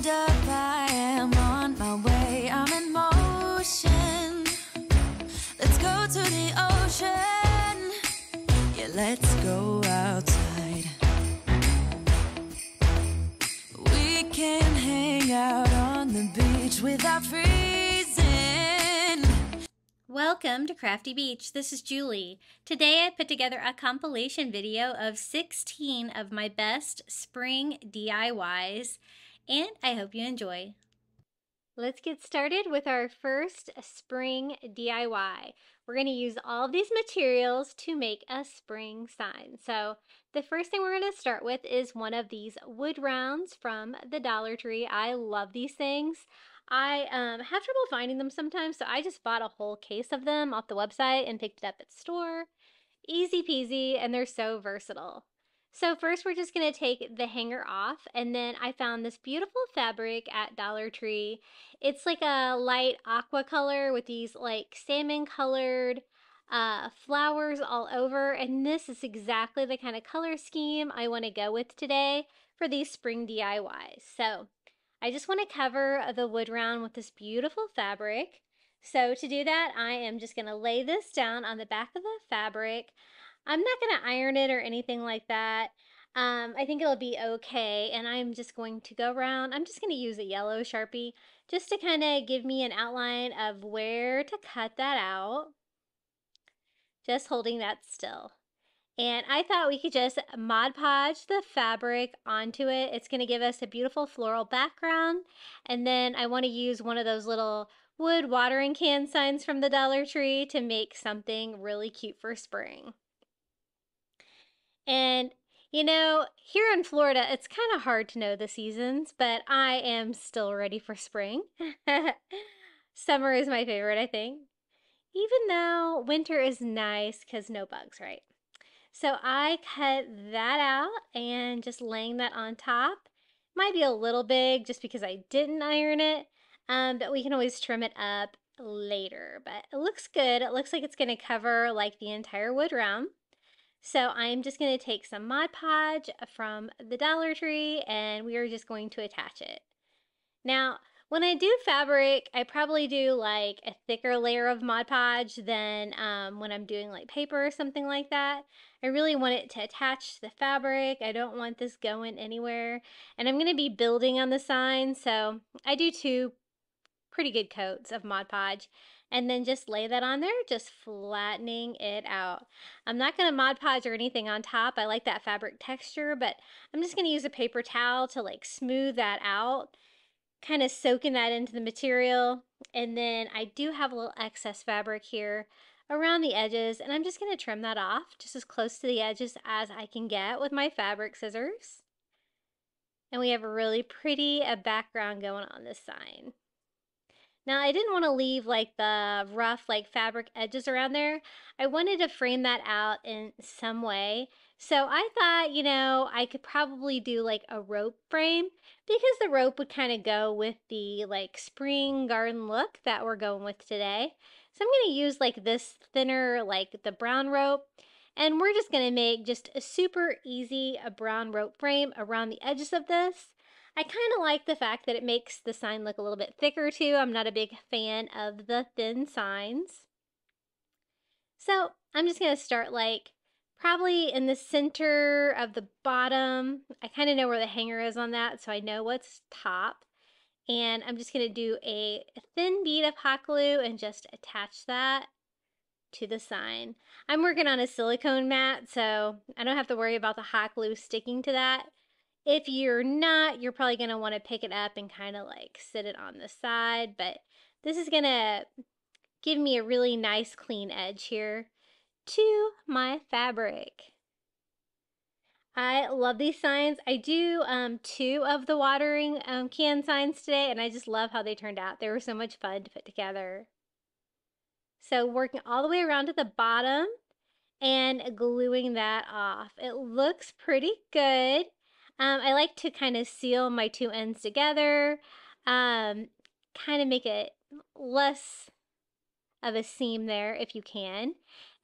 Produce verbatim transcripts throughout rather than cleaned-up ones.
Hold up, I am on my way. I'm in motion. Let's go to the ocean. Yeah, let's go outside. We can hang out on the beach without freezing. Welcome to Crafty Beach. This is Julie. Today I put together a compilation video of sixteen of my best spring D I Ys. And I hope you enjoy. Let's get started with our first spring D I Y. We're going to use all of these materials to make a spring sign. So the first thing we're going to start with is one of these wood rounds from the Dollar Tree. I love these things. I um, have trouble finding them sometimes, so I just bought a whole case of them off the website and picked it up at the store. Easy peasy, and they're so versatile. So first we're just going to take the hanger off, and then I found this beautiful fabric at Dollar Tree. It's like a light aqua color with these like salmon colored uh, flowers all over, and this is exactly the kind of color scheme I want to go with today for these spring D I Ys. So I just want to cover the wood round with this beautiful fabric. So to do that, I am just going to lay this down on the back of the fabric. I'm not going to iron it or anything like that. Um, I think it'll be okay, and I'm just going to go around. I'm just going to use a yellow Sharpie just to kind of give me an outline of where to cut that out. Just holding that still. And I thought we could just Mod Podge the fabric onto it. It's going to give us a beautiful floral background. And then I want to use one of those little wood watering can signs from the Dollar Tree to make something really cute for spring. And, you know, here in Florida, it's kind of hard to know the seasons, but I am still ready for spring. Summer is my favorite, I think. Even though winter is nice because no bugs, right? So I cut that out and just laying that on top. Might be a little big just because I didn't iron it, um, but we can always trim it up later. But it looks good. It looks like it's going to cover like the entire wood round. So I'm just going to take some Mod Podge from the Dollar Tree, and we are just going to attach it. Now, when I do fabric, I probably do like a thicker layer of Mod Podge than um, when I'm doing like paper or something like that. I really want it to attach to the fabric. I don't want this going anywhere. And I'm going to be building on the sign, so I do two pretty good coats of Mod Podge. And then just lay that on there, just flattening it out. I'm not going to Mod Podge or anything on top. I like that fabric texture, but I'm just going to use a paper towel to like smooth that out, kind of soaking that into the material. And then I do have a little excess fabric here around the edges, and I'm just going to trim that off just as close to the edges as I can get with my fabric scissors. And we have a really pretty uh, background going on this sign. Now, I didn't want to leave like the rough like fabric edges around there. I wanted to frame that out in some way. So I thought, you know, I could probably do like a rope frame because the rope would kind of go with the like spring garden look that we're going with today. So I'm going to use like this thinner, like the brown rope. And we're just going to make just a super easy a brown rope frame around the edges of this. I kind of like the fact that it makes the sign look a little bit thicker too. I'm not a big fan of the thin signs. So I'm just going to start like probably in the center of the bottom. I kind of know where the hanger is on that, so I know what's top. And I'm just going to do a thin bead of hot glue and just attach that to the sign. I'm working on a silicone mat, so I don't have to worry about the hot glue sticking to that. If you're not, you're probably going to want to pick it up and kind of like sit it on the side, but this is going to give me a really nice clean edge here to my fabric. I love these signs. I do um, two of the watering um, can signs today, and I just love how they turned out. They were so much fun to put together. So working all the way around to the bottom and gluing that off. It looks pretty good. Um, I like to kind of seal my two ends together, um, kind of make it less of a seam there if you can.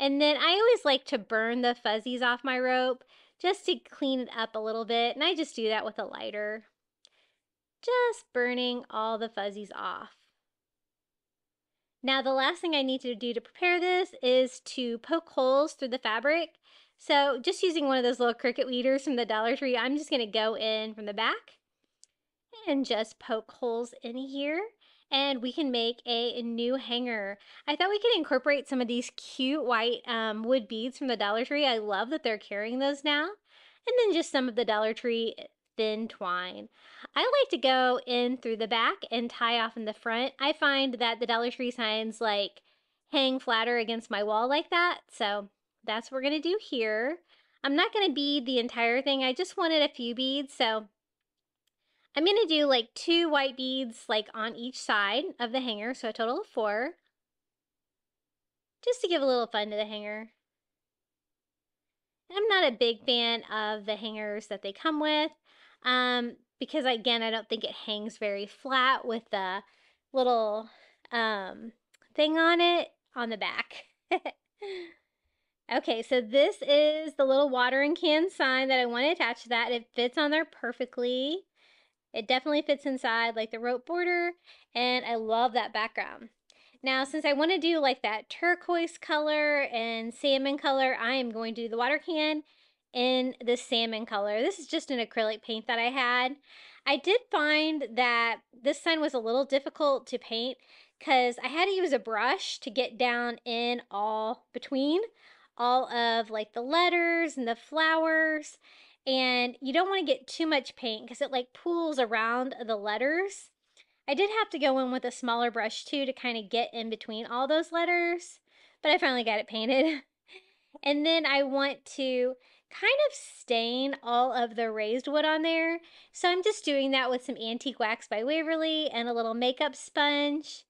And then I always like to burn the fuzzies off my rope just to clean it up a little bit. And I just do that with a lighter. just burning all the fuzzies off. Now the last thing I need to do to prepare this is to poke holes through the fabric. So just using one of those little Cricut weeders from the Dollar Tree, I'm just gonna go in from the back and just poke holes in here. And we can make a new hanger. I thought we could incorporate some of these cute white um, wood beads from the Dollar Tree. I love that they're carrying those now. And then just some of the Dollar Tree thin twine. I like to go in through the back and tie off in the front. I find that the Dollar Tree signs like hang flatter against my wall like that. So that's what we're gonna do here. I'm not gonna bead the entire thing. I just wanted a few beads, so I'm gonna do like two white beads like on each side of the hanger, so a total of four, just to give a little fun to the hanger. I'm not a big fan of the hangers that they come with um, because again, I don't think it hangs very flat with the little um, thing on it on the back. Okay, so this is the little watering can sign that I want to attach to that. It fits on there perfectly. It definitely fits inside like the rope border, and I love that background. Now, since I want to do like that turquoise color and salmon color, I am going to do the water can in the salmon color. This is just an acrylic paint that I had. I did find that this sign was a little difficult to paint because I had to use a brush to get down in all between all of like the letters and the flowers. And you don't want to get too much paint because it like pools around the letters. I did have to go in with a smaller brush too to kind of get in between all those letters, but I finally got it painted. And then I want to kind of stain all of the raised wood on there. So I'm just doing that with some antique wax by Waverly and a little makeup sponge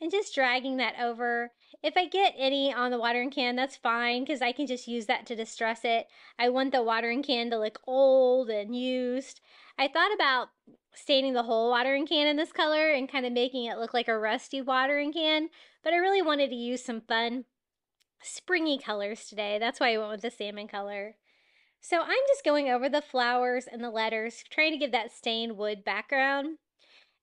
and just dragging that over. If I get any on the watering can, that's fine because I can just use that to distress it. I want the watering can to look old and used. I thought about staining the whole watering can in this color and kind of making it look like a rusty watering can, but I really wanted to use some fun springy colors today. That's why I went with the salmon color. So I'm just going over the flowers and the letters, trying to give that stained wood background.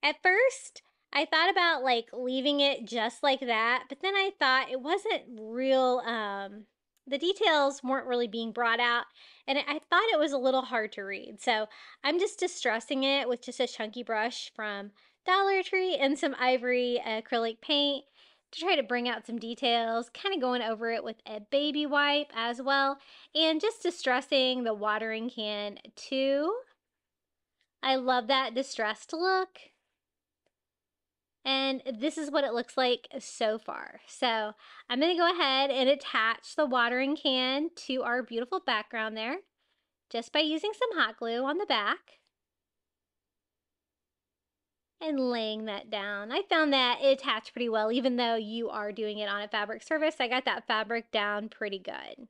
At first, I thought about like leaving it just like that, but then I thought it wasn't real, um, the details weren't really being brought out, and I thought it was a little hard to read. So I'm just distressing it with just a chunky brush from Dollar Tree and some ivory acrylic paint to try to bring out some details, kind of going over it with a baby wipe as well, and just distressing the watering can too. I love that distressed look. And this is what it looks like so far. So I'm gonna go ahead and attach the watering can to our beautiful background there, just by using some hot glue on the back and laying that down. I found that it attached pretty well, even though you are doing it on a fabric surface. I got that fabric down pretty good.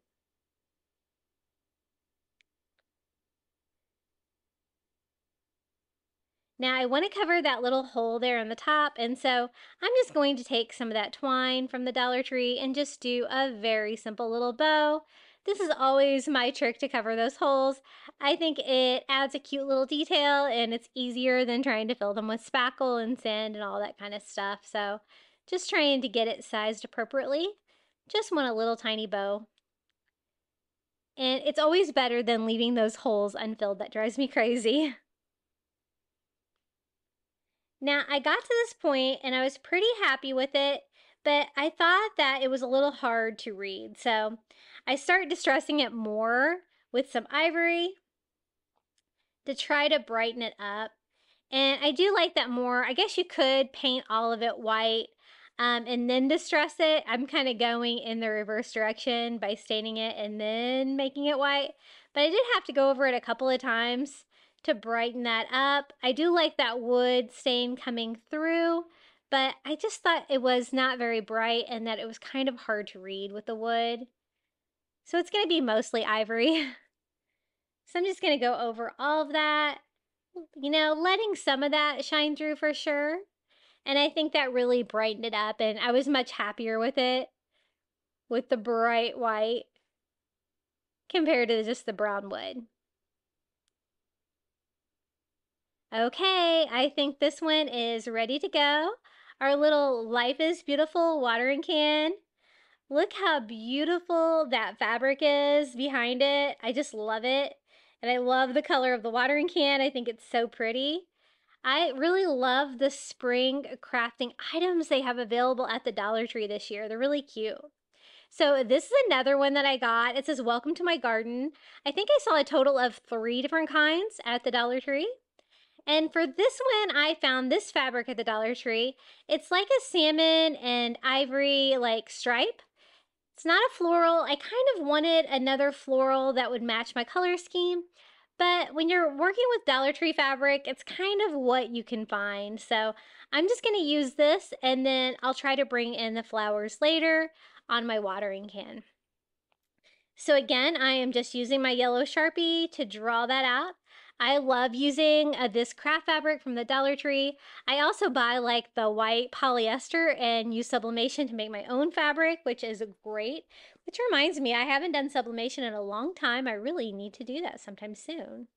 Now I want to cover that little hole there on the top, and so I'm just going to take some of that twine from the Dollar Tree and just do a very simple little bow. This is always my trick to cover those holes. I think it adds a cute little detail, and it's easier than trying to fill them with spackle and sand and all that kind of stuff. So just trying to get it sized appropriately. Just want a little tiny bow. And it's always better than leaving those holes unfilled. That drives me crazy. Now, I got to this point and I was pretty happy with it, but I thought that it was a little hard to read. So I started distressing it more with some ivory to try to brighten it up. And I do like that more. I guess you could paint all of it white um, and then distress it. I'm kind of going in the reverse direction by staining it and then making it white. But I did have to go over it a couple of times to brighten that up. I do like that wood stain coming through, but I just thought it was not very bright and that it was kind of hard to read with the wood. So it's gonna be mostly ivory. So I'm just gonna go over all of that, you know, letting some of that shine through for sure. And I think that really brightened it up, and I was much happier with it, with the bright white compared to just the brown wood. Okay, I think this one is ready to go. Our little Life is Beautiful watering can. Look how beautiful that fabric is behind it. I just love it. And I love the color of the watering can. I think it's so pretty. I really love the spring crafting items they have available at the Dollar Tree this year. They're really cute. So this is another one that I got. It says, "Welcome to my garden." I think I saw a total of three different kinds at the Dollar Tree. And for this one, I found this fabric at the Dollar Tree. It's like a salmon and ivory like stripe. It's not a floral. I kind of wanted another floral that would match my color scheme, but when you're working with Dollar Tree fabric, it's kind of what you can find. So I'm just going to use this, and then I'll try to bring in the flowers later on my watering can. So again, I am just using my yellow Sharpie to draw that out. I love using uh, this craft fabric from the Dollar Tree. I also buy like the white polyester and use sublimation to make my own fabric, which is great. Which reminds me, I haven't done sublimation in a long time. I really need to do that sometime soon.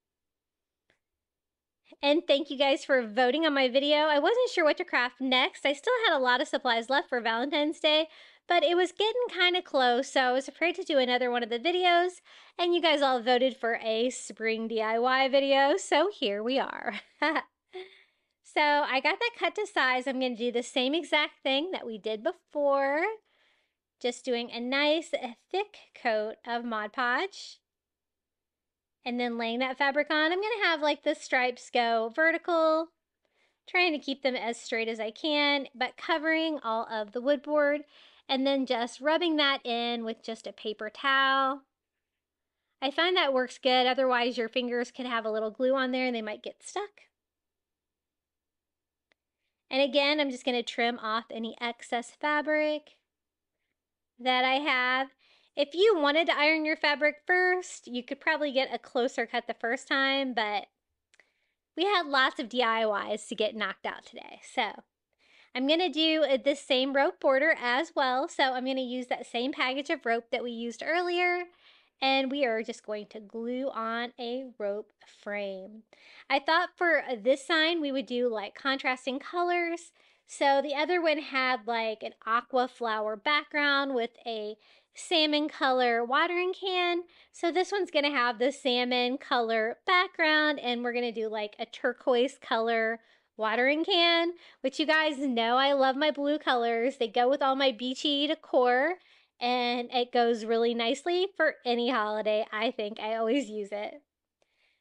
And thank you guys for voting on my video. I wasn't sure what to craft next. I still had a lot of supplies left for Valentine's Day, but it was getting kind of close, so I was afraid to do another one of the videos, and you guys all voted for a spring D I Y video, so here we are. So I got that cut to size. I'm going to do the same exact thing that we did before, just doing a nice thick coat of Mod Podge, and then laying that fabric on. I'm going to have like the stripes go vertical, trying to keep them as straight as I can, but covering all of the wood board, and then just rubbing that in with just a paper towel. I find that works good. Otherwise, your fingers could have a little glue on there and they might get stuck. And again, I'm just going to trim off any excess fabric that I have. If you wanted to iron your fabric first, you could probably get a closer cut the first time, but we had lots of D I Ys to get knocked out today. So I'm going to do this same rope border as well. So I'm going to use that same package of rope that we used earlier, and we are just going to glue on a rope frame. I thought for this sign we would do like contrasting colors. So the other one had like an aqua flower background with a salmon color watering can. So this one's going to have the salmon color background, and we're going to do like a turquoise color watering can, which you guys know I love my blue colors. They go with all my beachy decor, and it goes really nicely for any holiday. I think I always use it.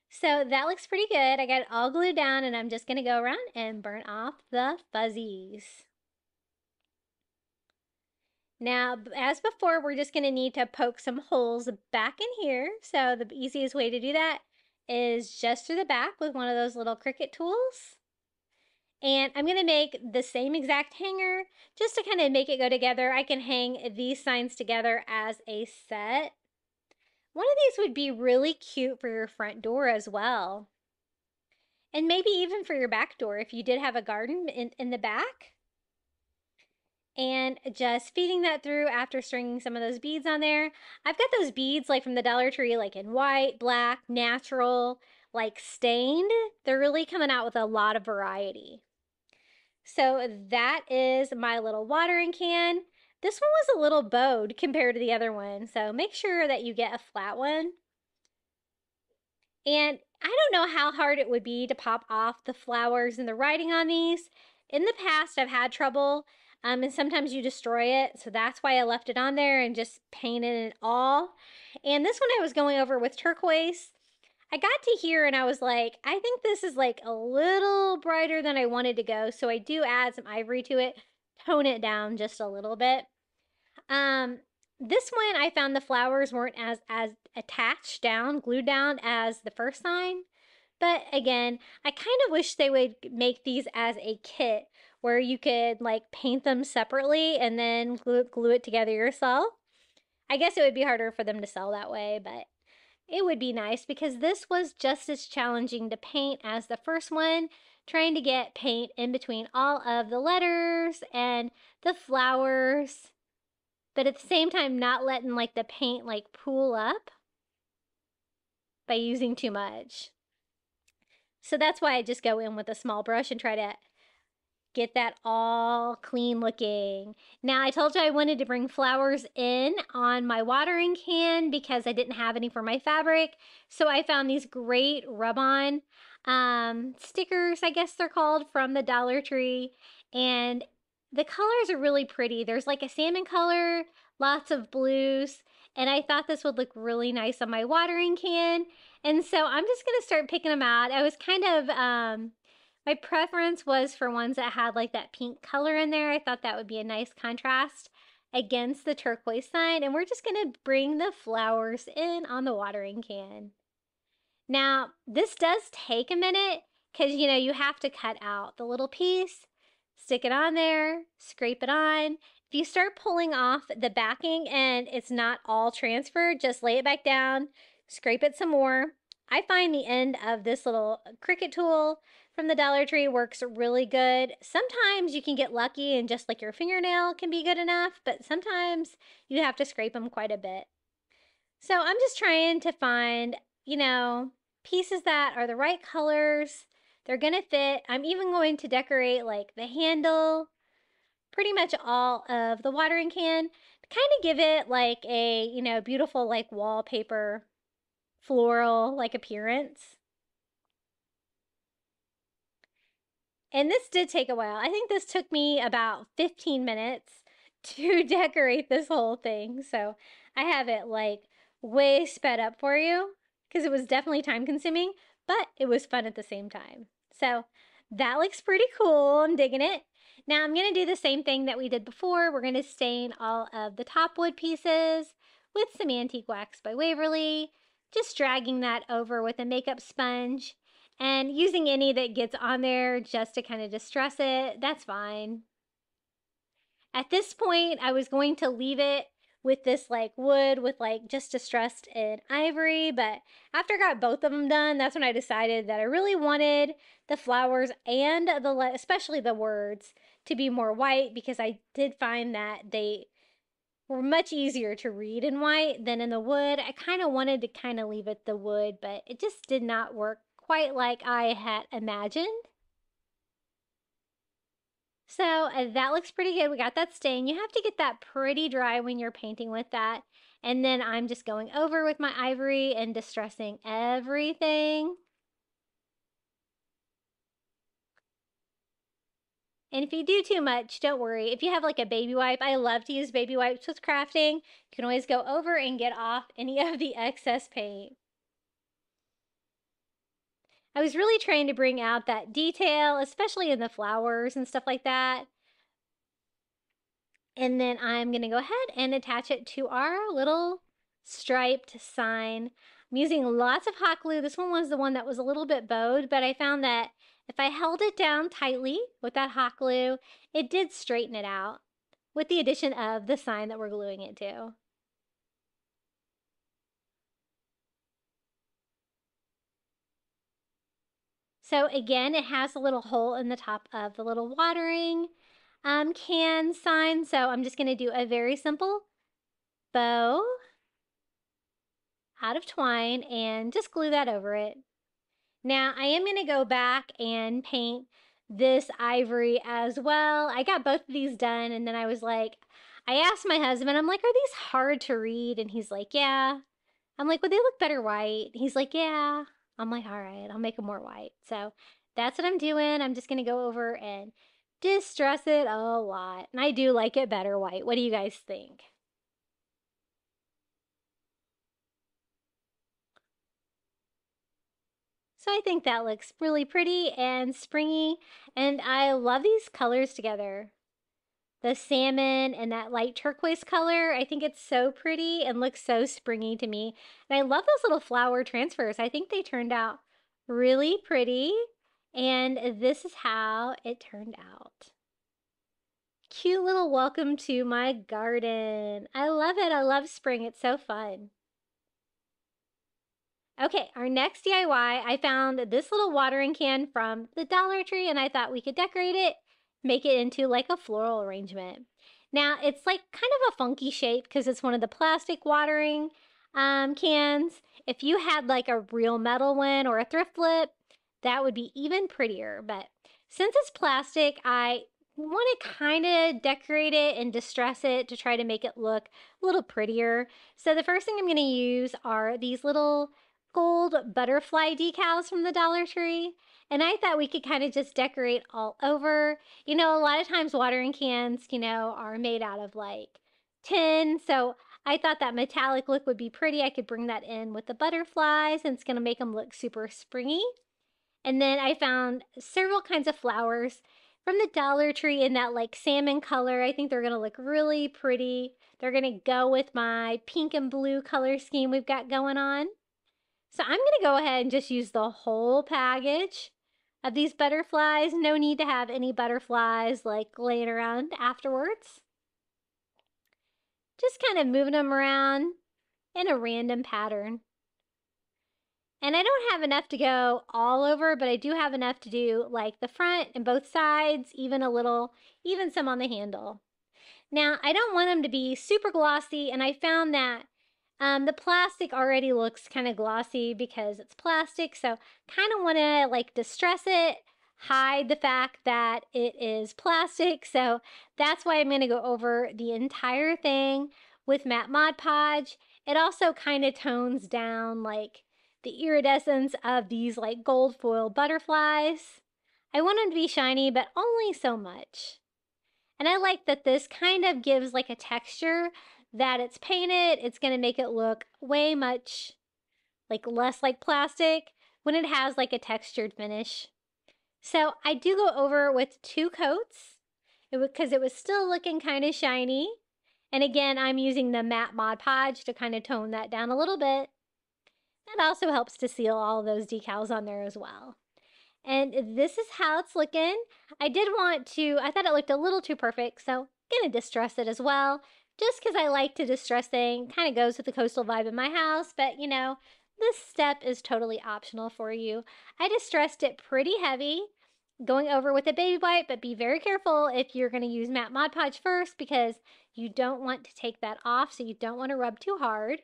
So that looks pretty good. I got it all glued down, and I'm just going to go around and burn off the fuzzies. Now, as before, we're just going to need to poke some holes back in here. So the easiest way to do that is just through the back with one of those little Cricut tools. And I'm going to make the same exact hanger just to kind of make it go together. I can hang these signs together as a set. One of these would be really cute for your front door as well. And maybe even for your back door if you did have a garden in, in the back. And just feeding that through after stringing some of those beads on there. I've got those beads like from the Dollar Tree, like in white, black, natural, like stained. They're really coming out with a lot of variety. So that is my little watering can. This one was a little bowed compared to the other one, so make sure that you get a flat one. And I don't know how hard it would be to pop off the flowers and the writing on these. In the past, I've had trouble. Um, and sometimes you destroy it, so that's why I left it on there and just painted it all. And this one I was going over with turquoise. I got to here and I was like, I think this is like a little brighter than I wanted to go, so I do add some ivory to it, tone it down just a little bit. Um, this one I found the flowers weren't as, as attached down, glued down as the first sign. But again, I kind of wish they would make these as a kit, where you could like paint them separately and then glue, glue it together yourself. I guess it would be harder for them to sell that way, but it would be nice because this was just as challenging to paint as the first one, trying to get paint in between all of the letters and the flowers, but at the same time not letting like the paint like pool up by using too much. So that's why I just go in with a small brush and try to get that all clean looking. Now, I told you I wanted to bring flowers in on my watering can because I didn't have any for my fabric. So I found these great rub-on um, stickers, I guess they're called, from the Dollar Tree. And the colors are really pretty. There's like a salmon color, lots of blues. And I thought this would look really nice on my watering can. And so I'm just gonna start picking them out. I was kind of, um, my preference was for ones that had like that pink color in there. I thought that would be a nice contrast against the turquoise sign. And we're just gonna bring the flowers in on the watering can. Now, this does take a minute because, you know, you have to cut out the little piece, stick it on there, scrape it on. If you start pulling off the backing and it's not all transferred, just lay it back down, scrape it some more. I find the end of this little Cricut tool from the Dollar Tree works really good. Sometimes you can get lucky and just like your fingernail can be good enough, but sometimes you have to scrape them quite a bit. So I'm just trying to find, you know, pieces that are the right colors. They're gonna fit. I'm even going to decorate like the handle, pretty much all of the watering can, to kind of give it like a, you know, beautiful like wallpaper, floral like appearance. And this did take a while. I think this took me about fifteen minutes to decorate this whole thing. So I have it like way sped up for you because it was definitely time consuming, but it was fun at the same time. So that looks pretty cool. I'm digging it. Now I'm going to do the same thing that we did before. We're going to stain all of the top wood pieces with some antique wax by Waverly, just dragging that over with a makeup sponge and using any that gets on there just to kind of distress it. That's fine. At this point, I was going to leave it with this like wood with like just distressed in ivory, but after I got both of them done, that's when I decided that I really wanted the flowers and the, especially the words, to be more white because I did find that they were much easier to read in white than in the wood. I kind of wanted to kind of leave it the wood, but it just did not work quite like I had imagined. So uh, that looks pretty good. We got that stain. You have to get that pretty dry when you're painting with that. And then I'm just going over with my ivory and distressing everything. And if you do too much, don't worry. If you have like a baby wipe, I love to use baby wipes with crafting. You can always go over and get off any of the excess paint. I was really trying to bring out that detail, especially in the flowers and stuff like that. And then I'm going to go ahead and attach it to our little striped sign. I'm using lots of hot glue. This one was the one that was a little bit bowed, but I found that if I held it down tightly with that hot glue, it did straighten it out with the addition of the sign that we're gluing it to. So again, it has a little hole in the top of the little watering um, can sign. So I'm just going to do a very simple bow out of twine and just glue that over it. Now I am going to go back and paint this ivory as well. I got both of these done and then I was like, I asked my husband, I'm like, are these hard to read? And he's like, yeah. I'm like, would they look better white? He's like, yeah. I'm like, all right, I'll make it more white. So that's what I'm doing. I'm just going to go over and distress it a lot. And I do like it better white. What do you guys think? So I think that looks really pretty and springy. And I love these colors together. The salmon and that light turquoise color. I think it's so pretty and looks so springy to me. And I love those little flower transfers. I think they turned out really pretty. And this is how it turned out. Cute little welcome to my garden. I love it. I love spring. It's so fun. Okay, our next D I Y, I found this little watering can from the Dollar Tree and I thought we could decorate it. Make it into like a floral arrangement. Now it's like kind of a funky shape because it's one of the plastic watering um, cans. If you had like a real metal one or a thrift flip, that would be even prettier. But since it's plastic, I want to kind of decorate it and distress it to try to make it look a little prettier. So the first thing I'm going to use are these little gold butterfly decals from the Dollar Tree. And I thought we could kind of just decorate all over. You know, a lot of times watering cans, you know, are made out of like tin. So I thought that metallic look would be pretty. I could bring that in with the butterflies and it's going to make them look super springy. And then I found several kinds of flowers from the Dollar Tree in that like salmon color. I think they're going to look really pretty. They're going to go with my pink and blue color scheme we've got going on. So I'm going to go ahead and just use the whole package of these butterflies. No need to have any butterflies like laying around afterwards. Just kind of moving them around in a random pattern. And I don't have enough to go all over, but I do have enough to do like the front and both sides, even a little, even some on the handle. Now, I don't want them to be super glossy, and I found that Um, the plastic already looks kind of glossy because it's plastic, so kind of want to like distress it, hide the fact that it is plastic. So that's why I'm going to go over the entire thing with matte Mod Podge. It also kind of tones down like the iridescence of these like gold foil butterflies. I want them to be shiny, but only so much. And I like that this kind of gives like a texture that it's painted. It's going to make it look way much like less like plastic when it has like a textured finish. So I do go over with two coats because it was still looking kind of shiny. And again, I'm using the matte Mod Podge to kind of tone that down a little bit. That also helps to seal all those decals on there as well. And this is how it's looking. I did want to, I thought it looked a little too perfect, so I'm going to distress it as well. Just because I like to distress things, kind of goes with the coastal vibe in my house, but you know, this step is totally optional for you. I distressed it pretty heavy, going over with a baby wipe, but be very careful if you're going to use matte Mod Podge first because you don't want to take that off, so you don't want to rub too hard.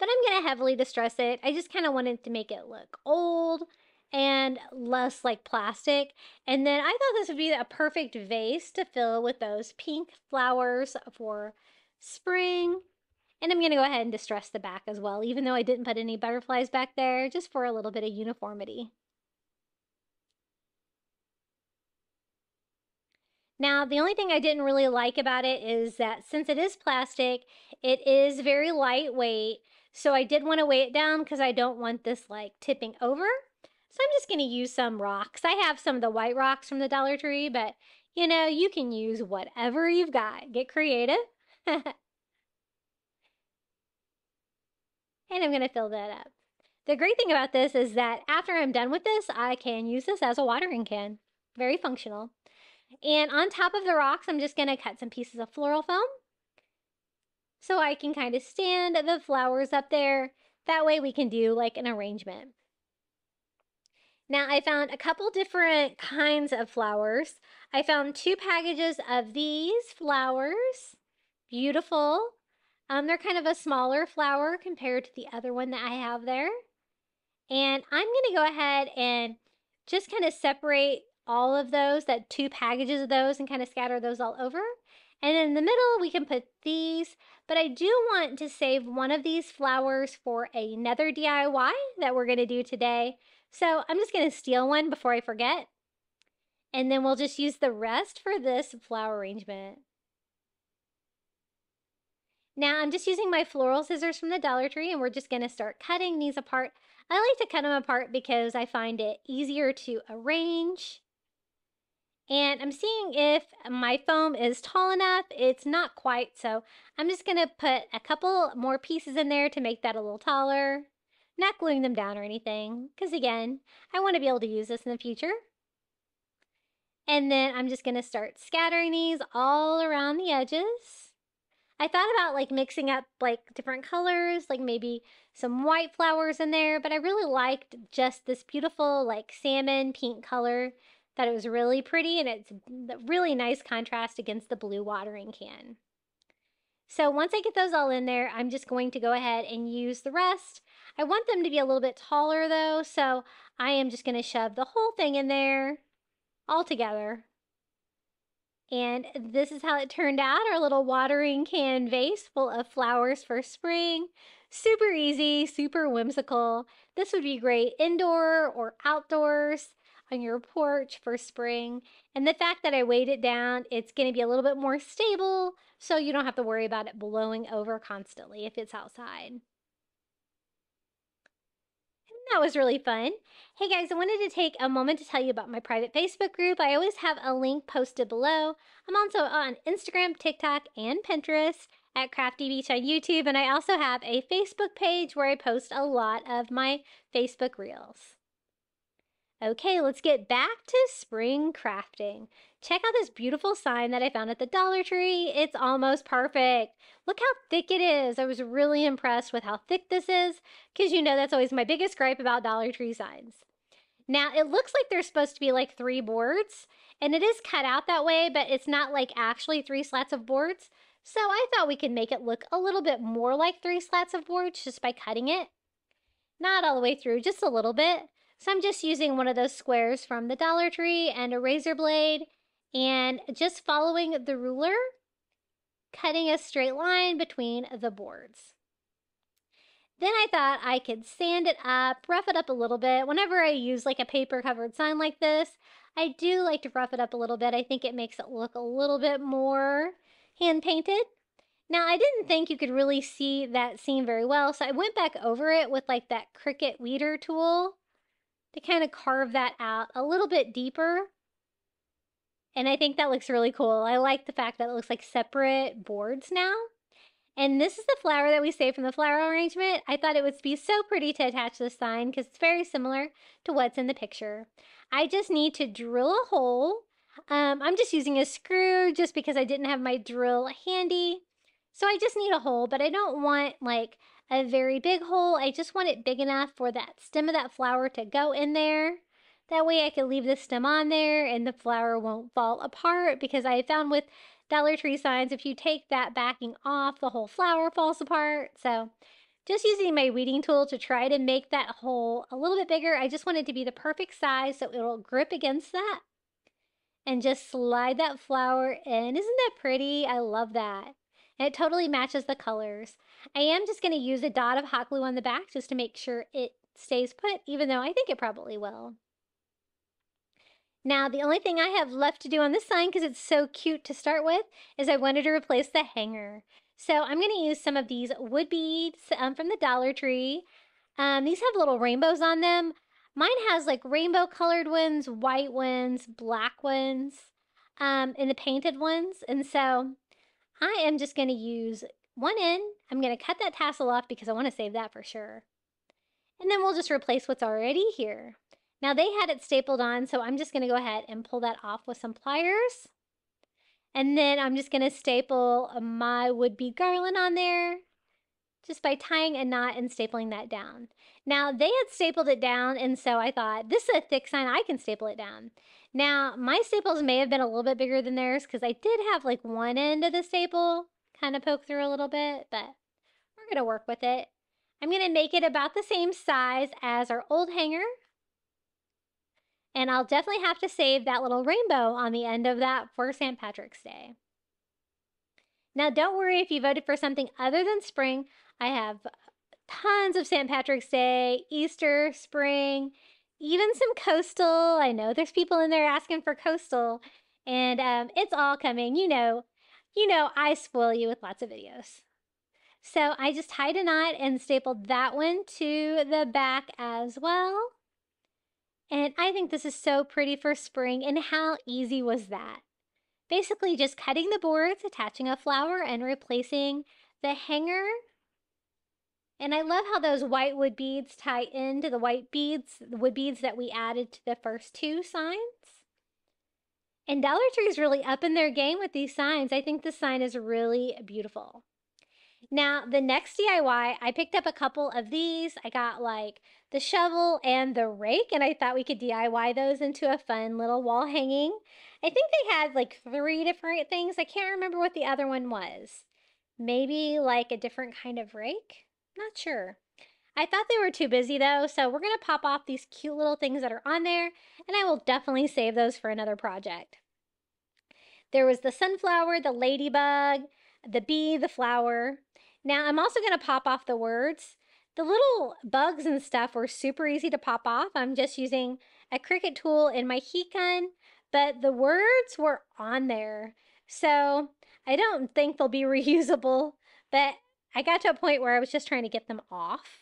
But I'm going to heavily distress it. I just kind of wanted to make it look old and less like plastic. And then I thought this would be a perfect vase to fill with those pink flowers for spring. And I'm going to go ahead and distress the back as well, even though I didn't put any butterflies back there, just for a little bit of uniformity. Now, the only thing I didn't really like about it is that since it is plastic, it is very lightweight. So I did want to weigh it down because I don't want this like tipping over. So I'm just going to use some rocks. I have some of the white rocks from the Dollar Tree, but you know, you can use whatever you've got. Get creative. And I'm going to fill that up. The great thing about this is that after I'm done with this, I can use this as a watering can. Very functional. And on top of the rocks, I'm just going to cut some pieces of floral foam so I can kind of stand the flowers up there. That way we can do like an arrangement. Now, I found a couple different kinds of flowers. I found two packages of these flowers. Beautiful. Um, they're kind of a smaller flower compared to the other one that I have there. And I'm going to go ahead and just kind of separate all of those, that two packages of those, and kind of scatter those all over. And in the middle, we can put these. But I do want to save one of these flowers for another D I Y that we're going to do today. So I'm just going to steal one before I forget, and then we'll just use the rest for this flower arrangement. Now I'm just using my floral scissors from the Dollar Tree, and we're just going to start cutting these apart. I like to cut them apart because I find it easier to arrange. And I'm seeing if my foam is tall enough. It's not quite, so I'm just going to put a couple more pieces in there to make that a little taller. Not gluing them down or anything, because again, I want to be able to use this in the future. And then I'm just going to start scattering these all around the edges. I thought about like mixing up like different colors, like maybe some white flowers in there, but I really liked just this beautiful like salmon pink color. Thought it was really pretty, and it's a really nice contrast against the blue watering can. So once I get those all in there, I'm just going to go ahead and use the rest. I want them to be a little bit taller though, so I am just going to shove the whole thing in there all together. And this is how it turned out, our little watering can vase full of flowers for spring. Super easy, super whimsical. This would be great indoor or outdoors on your porch for spring. And the fact that I weighed it down, it's going to be a little bit more stable, so you don't have to worry about it blowing over constantly if it's outside. That was really fun. Hey guys, I wanted to take a moment to tell you about my private Facebook group. I always have a link posted below. I'm also on Instagram, TikTok, and Pinterest at Crafty Beach on YouTube, and I also have a Facebook page where I post a lot of my Facebook Reels. Okay, let's get back to spring crafting. Check out this beautiful sign that I found at the Dollar Tree. It's almost perfect. Look how thick it is. I was really impressed with how thick this is, because you know that's always my biggest gripe about Dollar Tree signs. Now, it looks like there's supposed to be like three boards, and it is cut out that way, but it's not like actually three slats of boards. So I thought we could make it look a little bit more like three slats of boards just by cutting it. Not all the way through, just a little bit. So I'm just using one of those squares from the Dollar Tree and a razor blade and just following the ruler, cutting a straight line between the boards. Then I thought I could sand it up, rough it up a little bit. Whenever I use like a paper covered sign like this, I do like to rough it up a little bit. I think it makes it look a little bit more hand painted. Now, I didn't think you could really see that seam very well, so I went back over it with like that Cricut weeder tool to kind of carve that out a little bit deeper. And I think that looks really cool. I like the fact that it looks like separate boards now. And this is the flower that we saved from the flower arrangement. I thought it would be so pretty to attach this sign because it's very similar to what's in the picture. I just need to drill a hole. Um, I'm just using a screw just because I didn't have my drill handy. So I just need a hole, but I don't want like a very big hole. I just want it big enough for that stem of that flower to go in there. That way I can leave the stem on there and the flower won't fall apart, because I found with Dollar Tree signs, if you take that backing off, the whole flower falls apart. So just using my weeding tool to try to make that hole a little bit bigger. I just want it to be the perfect size so it'll grip against that and just slide that flower in. Isn't that pretty? I love that. And it totally matches the colors. I am just going to use a dot of hot glue on the back just to make sure it stays put, even though I think it probably will. Now, the only thing I have left to do on this sign, because it's so cute to start with, is I wanted to replace the hanger. So I'm going to use some of these wood beads um, from the Dollar Tree. Um, these have little rainbows on them. Mine has like rainbow colored ones, white ones, black ones, um, and the painted ones. And so I am just going to use one end. I'm going to cut that tassel off because I want to save that for sure. And then we'll just replace what's already here. Now they had it stapled on, so I'm just going to go ahead and pull that off with some pliers. And then I'm just going to staple my wood bead garland on there just by tying a knot and stapling that down. Now they had stapled it down, and so I thought, this is a thick sign, I can staple it down. Now, my staples may have been a little bit bigger than theirs because I did have like one end of the staple kind of poke through a little bit, but we're going to work with it. I'm going to make it about the same size as our old hanger. And I'll definitely have to save that little rainbow on the end of that for Saint Patrick's Day. Now, don't worry if you voted for something other than spring. I have tons of Saint Patrick's Day, Easter, spring, even some coastal. I know there's people in there asking for coastal, and um, it's all coming. You know, you know, I spoil you with lots of videos. So I just tied a knot and stapled that one to the back as well. And I think this is so pretty for spring. And how easy was that? Basically just cutting the boards, attaching a flower, and replacing the hanger. And I love how those white wood beads tie into the white beads, the wood beads that we added to the first two signs. And Dollar Tree is really up in their game with these signs. I think this sign is really beautiful. Now, the next D I Y, I picked up a couple of these. I got like the shovel and the rake, and I thought we could D I Y those into a fun little wall hanging. I think they had like three different things. I can't remember what the other one was. Maybe like a different kind of rake? Not sure. I thought they were too busy though, so we're gonna pop off these cute little things that are on there, and I will definitely save those for another project. There was the sunflower, the ladybug, the bee, the flower. Now I'm also gonna pop off the words. The little bugs and stuff were super easy to pop off. I'm just using a Cricut tool in my heat gun, but the words were on there. So I don't think they'll be reusable, but I got to a point where I was just trying to get them off.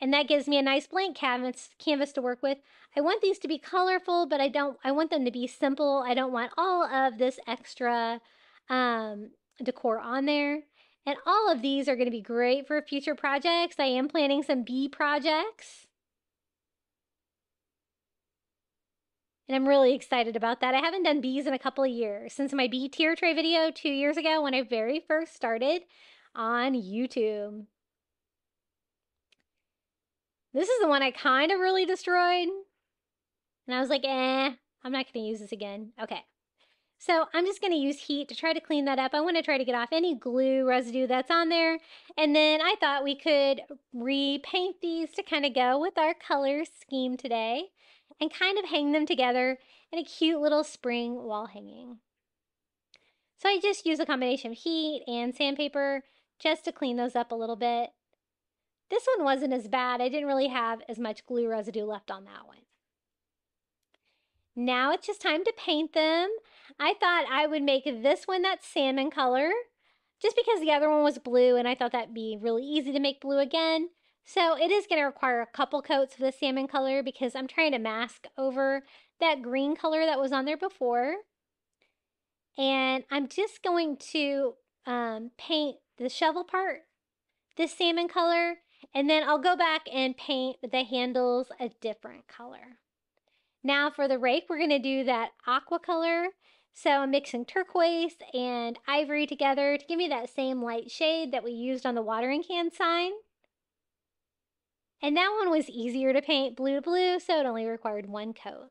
And that gives me a nice blank canvas, canvas to work with. I want these to be colorful, but I don't, I want them to be simple. I don't want all of this extra um, decor on there. And all of these are going to be great for future projects. I am planning some bee projects, and I'm really excited about that. I haven't done bees in a couple of years since my bee tier tray video two years ago when I very first started on YouTube. This is the one I kind of really destroyed. And I was like, eh, I'm not going to use this again. Okay. So I'm just going to use heat to try to clean that up. I want to try to get off any glue residue that's on there. And then I thought we could repaint these to kind of go with our color scheme today and kind of hang them together in a cute little spring wall hanging. So I just use a combination of heat and sandpaper just to clean those up a little bit. This one wasn't as bad. I didn't really have as much glue residue left on that one. Now it's just time to paint them. I thought I would make this one that salmon color just because the other one was blue, and I thought that'd be really easy to make blue again. So it is going to require a couple coats of the salmon color because I'm trying to mask over that green color that was on there before. And I'm just going to um, paint the shovel part this salmon color, and then I'll go back and paint the handles a different color. Now for the rake, we're going to do that aqua color. So I'm mixing turquoise and ivory together to give me that same light shade that we used on the watering can sign. And that one was easier to paint blue to blue, so it only required one coat.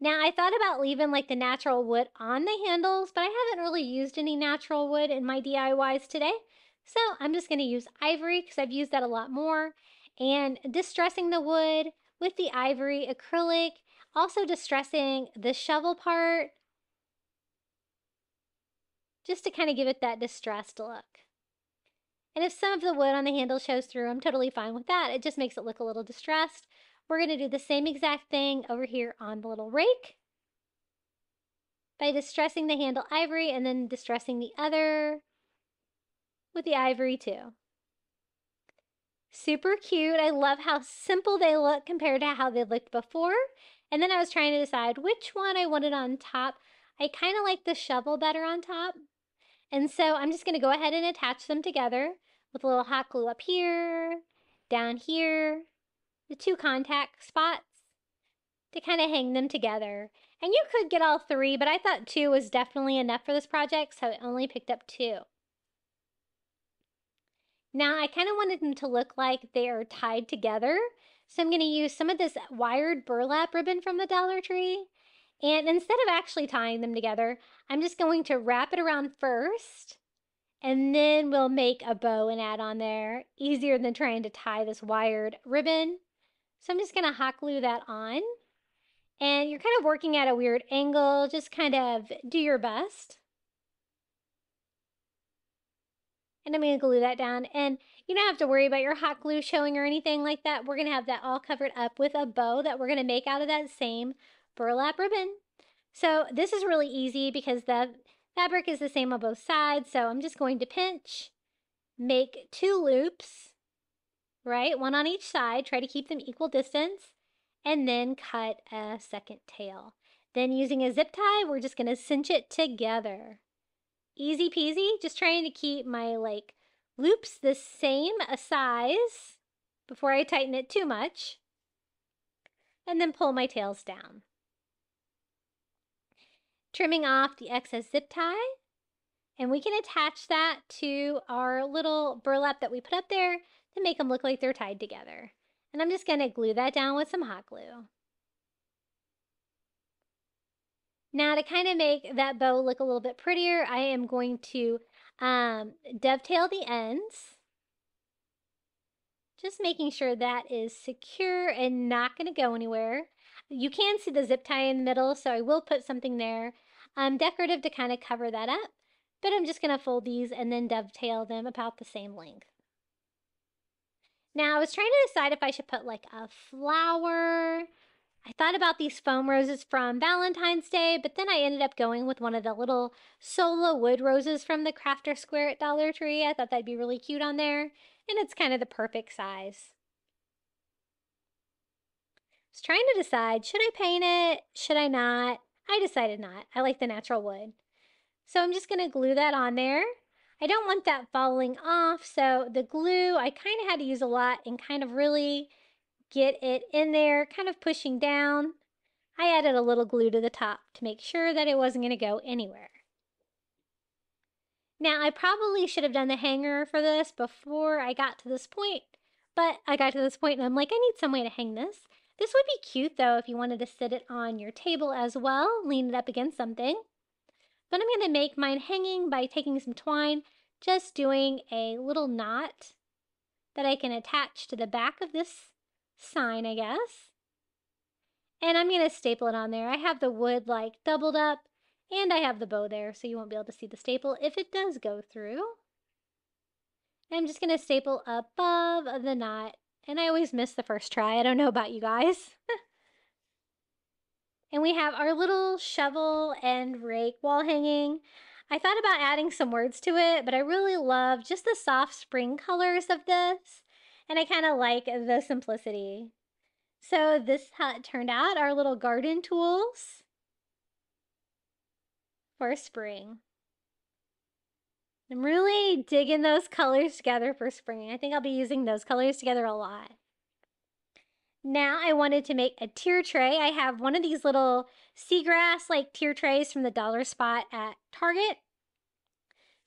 Now I thought about leaving like the natural wood on the handles, but I haven't really used any natural wood in my D I Ys today. So I'm just going to use ivory because I've used that a lot more. And distressing the wood with the ivory acrylic, also distressing the shovel part, just to kind of give it that distressed look. And if some of the wood on the handle shows through, I'm totally fine with that. It just makes it look a little distressed. We're going to do the same exact thing over here on the little rake by distressing the handle ivory and then distressing the other with the ivory too. Super cute. I love how simple they look compared to how they looked before. And then I was trying to decide which one I wanted on top. I kind of like the shovel better on top. And so I'm just going to go ahead and attach them together with a little hot glue up here, down here, the two contact spots to kind of hang them together. And you could get all three, but I thought two was definitely enough for this project, so it only picked up two. Now I kind of wanted them to look like they are tied together. So I'm going to use some of this wired burlap ribbon from the Dollar Tree. And instead of actually tying them together, I'm just going to wrap it around first, and then we'll make a bow and add on there. Easier than trying to tie this wired ribbon. So I'm just going to hot glue that on. And you're kind of working at a weird angle. Just kind of do your best. And I'm going to glue that down, and you don't have to worry about your hot glue showing or anything like that. We're going to have that all covered up with a bow that we're going to make out of that same burlap ribbon. So this is really easy because the fabric is the same on both sides. So I'm just going to pinch, make two loops, right? One on each side, try to keep them equal distance, and then cut a second tail. Then using a zip tie, we're just going to cinch it together. Easy peasy, just trying to keep my like loops the same a size before I tighten it too much, and then pull my tails down. Trimming off the excess zip tie, and we can attach that to our little burlap that we put up there to make them look like they're tied together. And I'm just going to glue that down with some hot glue. Now to kind of make that bow look a little bit prettier, I am going to Um, dovetail the ends. Just making sure that is secure and not going to go anywhere. You can see the zip tie in the middle, so I will put something there. Um, decorative to kind of cover that up. But I'm just going to fold these and then dovetail them about the same length. Now, I was trying to decide if I should put like a flower. I thought about these foam roses from Valentine's Day, but then I ended up going with one of the little solo wood roses from the Crafter Square at Dollar Tree. I thought that'd be really cute on there, and it's kind of the perfect size. I was trying to decide, should I paint it? Should I not? I decided not. I like the natural wood. So I'm just going to glue that on there. I don't want that falling off, so the glue, I kind of had to use a lot and kind of really get it in there, kind of pushing down. I added a little glue to the top to make sure that it wasn't going to go anywhere. Now, I probably should have done the hanger for this before I got to this point, but I got to this point and I'm like, I need some way to hang this. This would be cute though if you wanted to sit it on your table as well, lean it up against something. But I'm going to make mine hanging by taking some twine, just doing a little knot that I can attach to the back of this sign, I guess. And I'm going to staple it on there. I have the wood like doubled up and I have the bow there, so you won't be able to see the staple if it does go through. And I'm just going to staple above the knot, and I always miss the first try. I don't know about you guys. And we have our little shovel and rake wall hanging. I thought about adding some words to it, but I really love just the soft spring colors of this. And I kind of like the simplicity. So this is how it turned out, our little garden tools for spring. I'm really digging those colors together for spring. I think I'll be using those colors together a lot. Now I wanted to make a tier tray. I have one of these little seagrass like tier trays from the Dollar Spot at Target.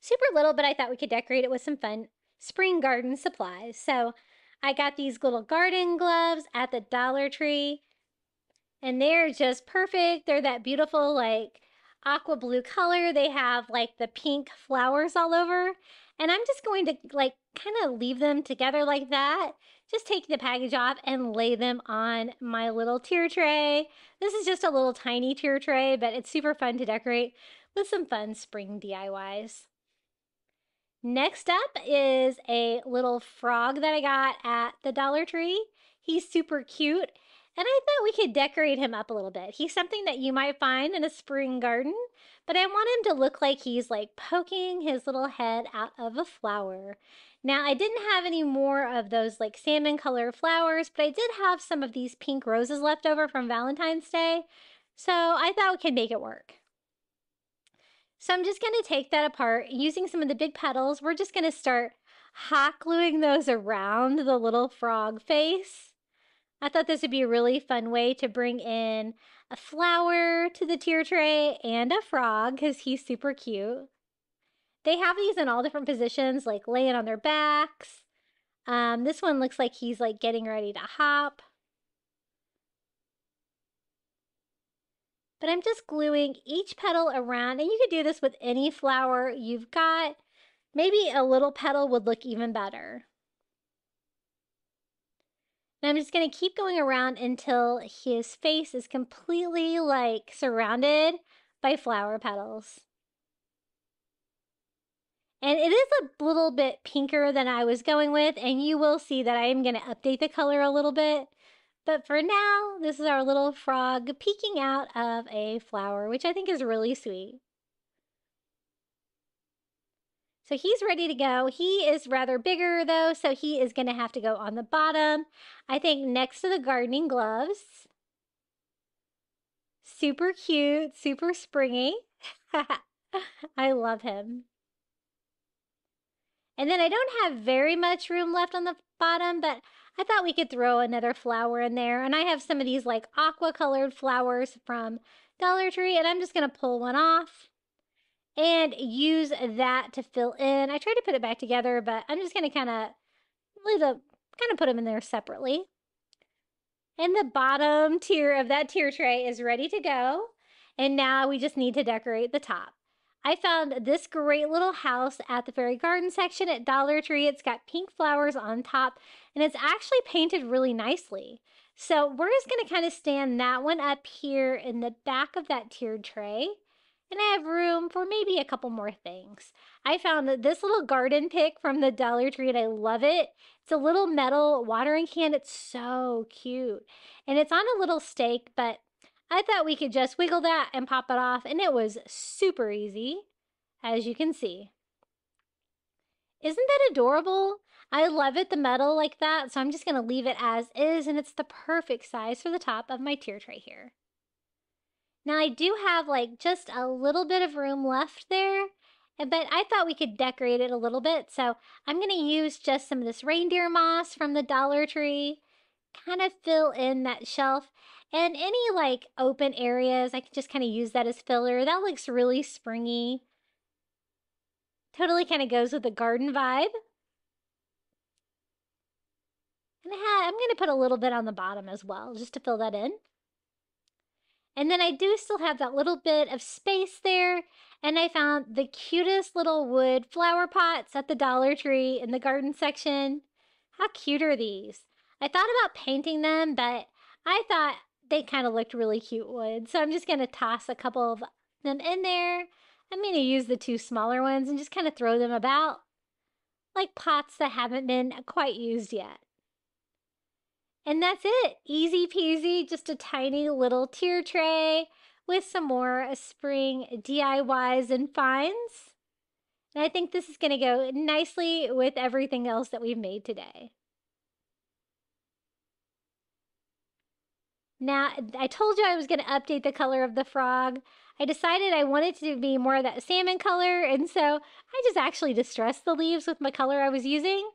Super little, but I thought we could decorate it with some fun spring garden supplies. So I got these little garden gloves at the Dollar Tree, and they're just perfect. They're that beautiful like aqua blue color. They have like the pink flowers all over, and I'm just going to like kind of leave them together like that. Just take the package off and lay them on my little tier tray. This is just a little tiny tier tray, but it's super fun to decorate with some fun spring D I Ys. Next up is a little frog that I got at the Dollar Tree. He's super cute, and I thought we could decorate him up a little bit. He's something that you might find in a spring garden, but I want him to look like he's like poking his little head out of a flower. Now, I didn't have any more of those like salmon colored flowers, but I did have some of these pink roses left over from Valentine's Day, so I thought we could make it work. So I'm just going to take that apart using some of the big petals. We're just going to start hot gluing those around the little frog face. I thought this would be a really fun way to bring in a flower to the tier tray and a frog because he's super cute. They have these in all different positions, like laying on their backs. Um, this one looks like he's like getting ready to hop. But I'm just gluing each petal around, and you could do this with any flower you've got. Maybe a little petal would look even better. And I'm just going to keep going around until his face is completely like surrounded by flower petals. And it is a little bit pinker than I was going with, and you will see that I am going to update the color a little bit. But for now, this is our little frog peeking out of a flower, which I think is really sweet. So he's ready to go. He is rather bigger though, so he is going to have to go on the bottom, I think, next to the gardening gloves. Super cute, super springy. I love him. And then I don't have very much room left on the bottom, but I thought we could throw another flower in there. And I have some of these like aqua colored flowers from Dollar Tree, and I'm just going to pull one off and use that to fill in. I tried to put it back together, but I'm just going to kind of leave the, kind of put them in there separately. And the bottom tier of that tier tray is ready to go. And now we just need to decorate the top. I found this great little house at the fairy garden section at Dollar Tree. It's got pink flowers on top and it's actually painted really nicely. So we're just going to kind of stand that one up here in the back of that tiered tray. And I have room for maybe a couple more things. I found this little garden pick from the Dollar Tree and I love it. It's a little metal watering can. It's so cute. And it's on a little stake, but I thought we could just wiggle that and pop it off. And it was super easy, as you can see. Isn't that adorable? I love it, the metal like that. So I'm just going to leave it as is. And it's the perfect size for the top of my tier tray here. Now I do have like just a little bit of room left there, but I thought we could decorate it a little bit. So I'm going to use just some of this reindeer moss from the Dollar Tree, kind of fill in that shelf and any like open areas. I can just kind of use that as filler. That looks really springy. Totally kind of goes with the garden vibe. And I'm going to put a little bit on the bottom as well, just to fill that in. And then I do still have that little bit of space there. And I found the cutest little wood flower pots at the Dollar Tree in the garden section. How cute are these? I thought about painting them, but I thought they kind of looked really cute wood. So I'm just going to toss a couple of them in there. I'm going to use the two smaller ones and just kind of throw them about like pots that haven't been quite used yet. And that's it. Easy peasy, just a tiny little tier tray with some more spring D I Ys and finds. And I think this is going to go nicely with everything else that we've made today. Now, I told you I was going to update the color of the frog. I decided I wanted to be more of that salmon color. And so I just actually distressed the leaves with my color I was using.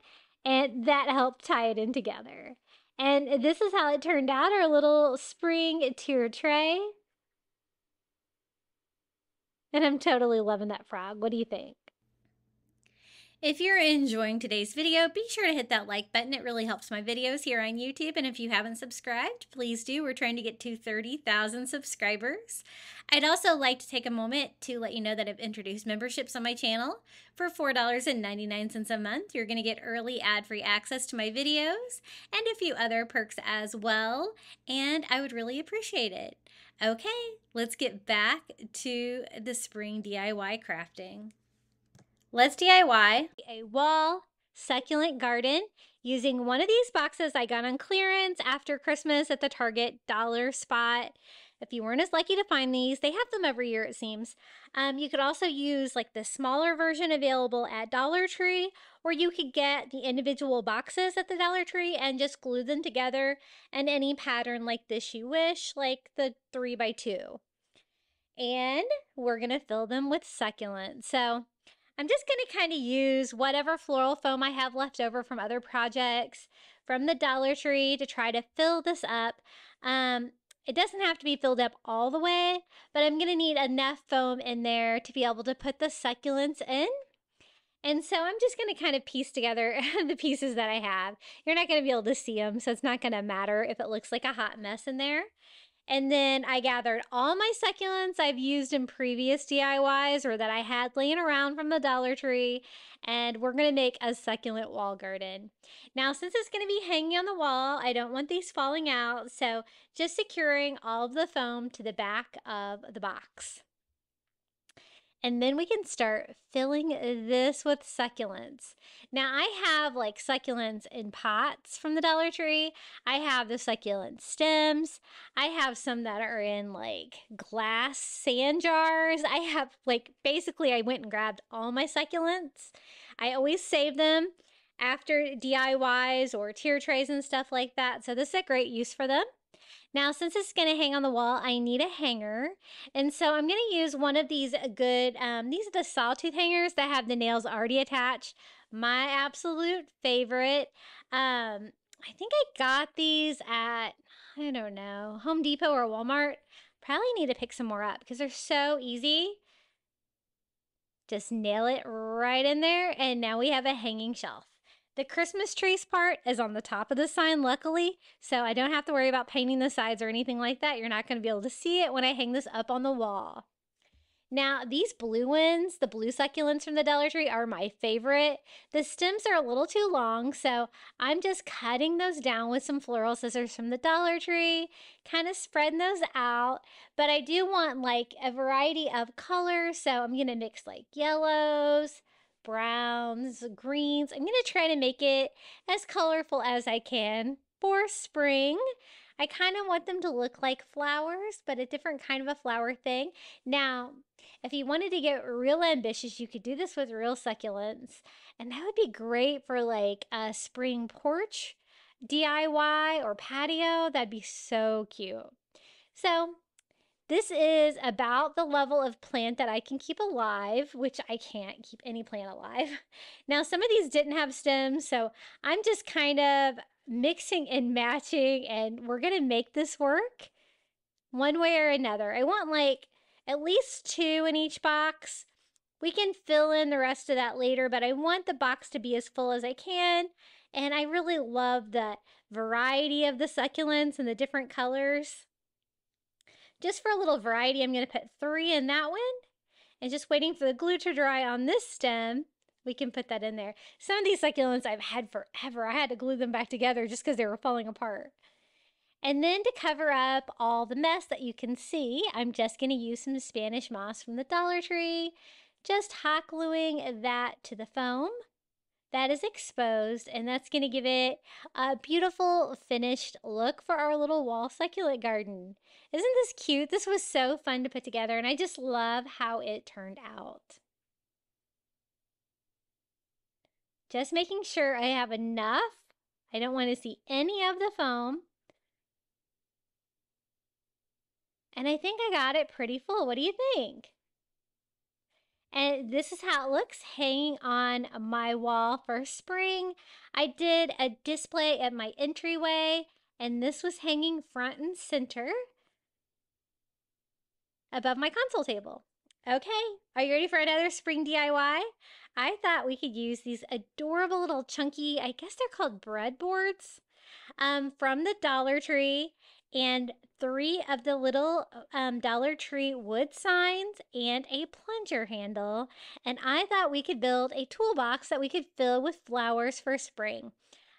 And that helped tie it in together. And this is how it turned out, our little spring tier tray. And I'm totally loving that frog. What do you think? If you're enjoying today's video, be sure to hit that like button. It really helps my videos here on YouTube. And if you haven't subscribed, please do. We're trying to get to thirty thousand subscribers. I'd also like to take a moment to let you know that I've introduced memberships on my channel. For four ninety-nine a month, you're going to get early ad-free access to my videos and a few other perks as well. And I would really appreciate it. Okay, let's get back to the spring D I Y crafting. Let's D I Y a wall succulent garden using one of these boxes I got on clearance after Christmas at the Target Dollar Spot. If you weren't as lucky to find these, they have them every year it seems. Um, you could also use like the smaller version available at Dollar Tree, or you could get the individual boxes at the Dollar Tree and just glue them together in any pattern like this you wish, like the three by two. And we're gonna fill them with succulents. So I'm just going to kind of use whatever floral foam I have left over from other projects from the Dollar Tree to try to fill this up. Um, it doesn't have to be filled up all the way, but I'm going to need enough foam in there to be able to put the succulents in. And so I'm just going to kind of piece together the pieces that I have. You're not going to be able to see them, so it's not going to matter if it looks like a hot mess in there. And then I gathered all my succulents I've used in previous D I Ys or that I had laying around from the Dollar Tree, and we're going to make a succulent wall garden. Now, since it's going to be hanging on the wall, I don't want these falling out, so just securing all of the foam to the back of the box. And then we can start filling this with succulents. Now I have like succulents in pots from the Dollar Tree. I have the succulent stems. I have some that are in like glass sand jars. I have like, basically I went and grabbed all my succulents. I always save them after D I Ys or tier trays and stuff like that. So this is a great use for them. Now, since it's going to hang on the wall, I need a hanger. And so I'm going to use one of these good, um, these are the sawtooth hangers that have the nails already attached. My absolute favorite. Um, I think I got these at, I don't know, Home Depot or Walmart. Probably need to pick some more up because they're so easy. Just nail it right in there. And now we have a hanging shelf. The Christmas trees part is on the top of the sign, luckily, so I don't have to worry about painting the sides or anything like that. You're not going to be able to see it when I hang this up on the wall. Now, these blue ones, the blue succulents from the Dollar Tree, are my favorite. The stems are a little too long, so I'm just cutting those down with some floral scissors from the Dollar Tree, kind of spreading those out. But I do want like a variety of colors, so I'm gonna mix like yellows, browns, greens. I'm gonna try to make it as colorful as I can for spring. I kind of want them to look like flowers, but a different kind of a flower thing. Now, if you wanted to get real ambitious, you could do this with real succulents, and that would be great for like a spring porch D I Y or patio. That'd be so cute. So this is about the level of plant that I can keep alive, which I can't keep any plant alive. Now, some of these didn't have stems, so I'm just kind of mixing and matching, and we're gonna make this work one way or another. I want like at least two in each box. We can fill in the rest of that later, but I want the box to be as full as I can. And I really love the variety of the succulents and the different colors. Just for a little variety, I'm gonna put three in that one, and just waiting for the glue to dry on this stem. We can put that in there. Some of these succulents I've had forever. I had to glue them back together just because they were falling apart. And then to cover up all the mess that you can see, I'm just going to use some Spanish moss from the Dollar Tree. Just hot gluing that to the foam. That is exposed, and that's going to give it a beautiful finished look for our little wall succulent garden. Isn't this cute? This was so fun to put together, and I just love how it turned out. Just making sure I have enough. I don't want to see any of the foam. And I think I got it pretty full. What do you think? And this is how it looks hanging on my wall for spring. I did a display at my entryway, and this was hanging front and center above my console table. Okay, are you ready for another spring D I Y? I thought we could use these adorable little chunky, I guess they're called bread boards, um, from the Dollar Tree, and three of the little um, Dollar Tree wood signs and a plunger handle. And I thought we could build a toolbox that we could fill with flowers for spring.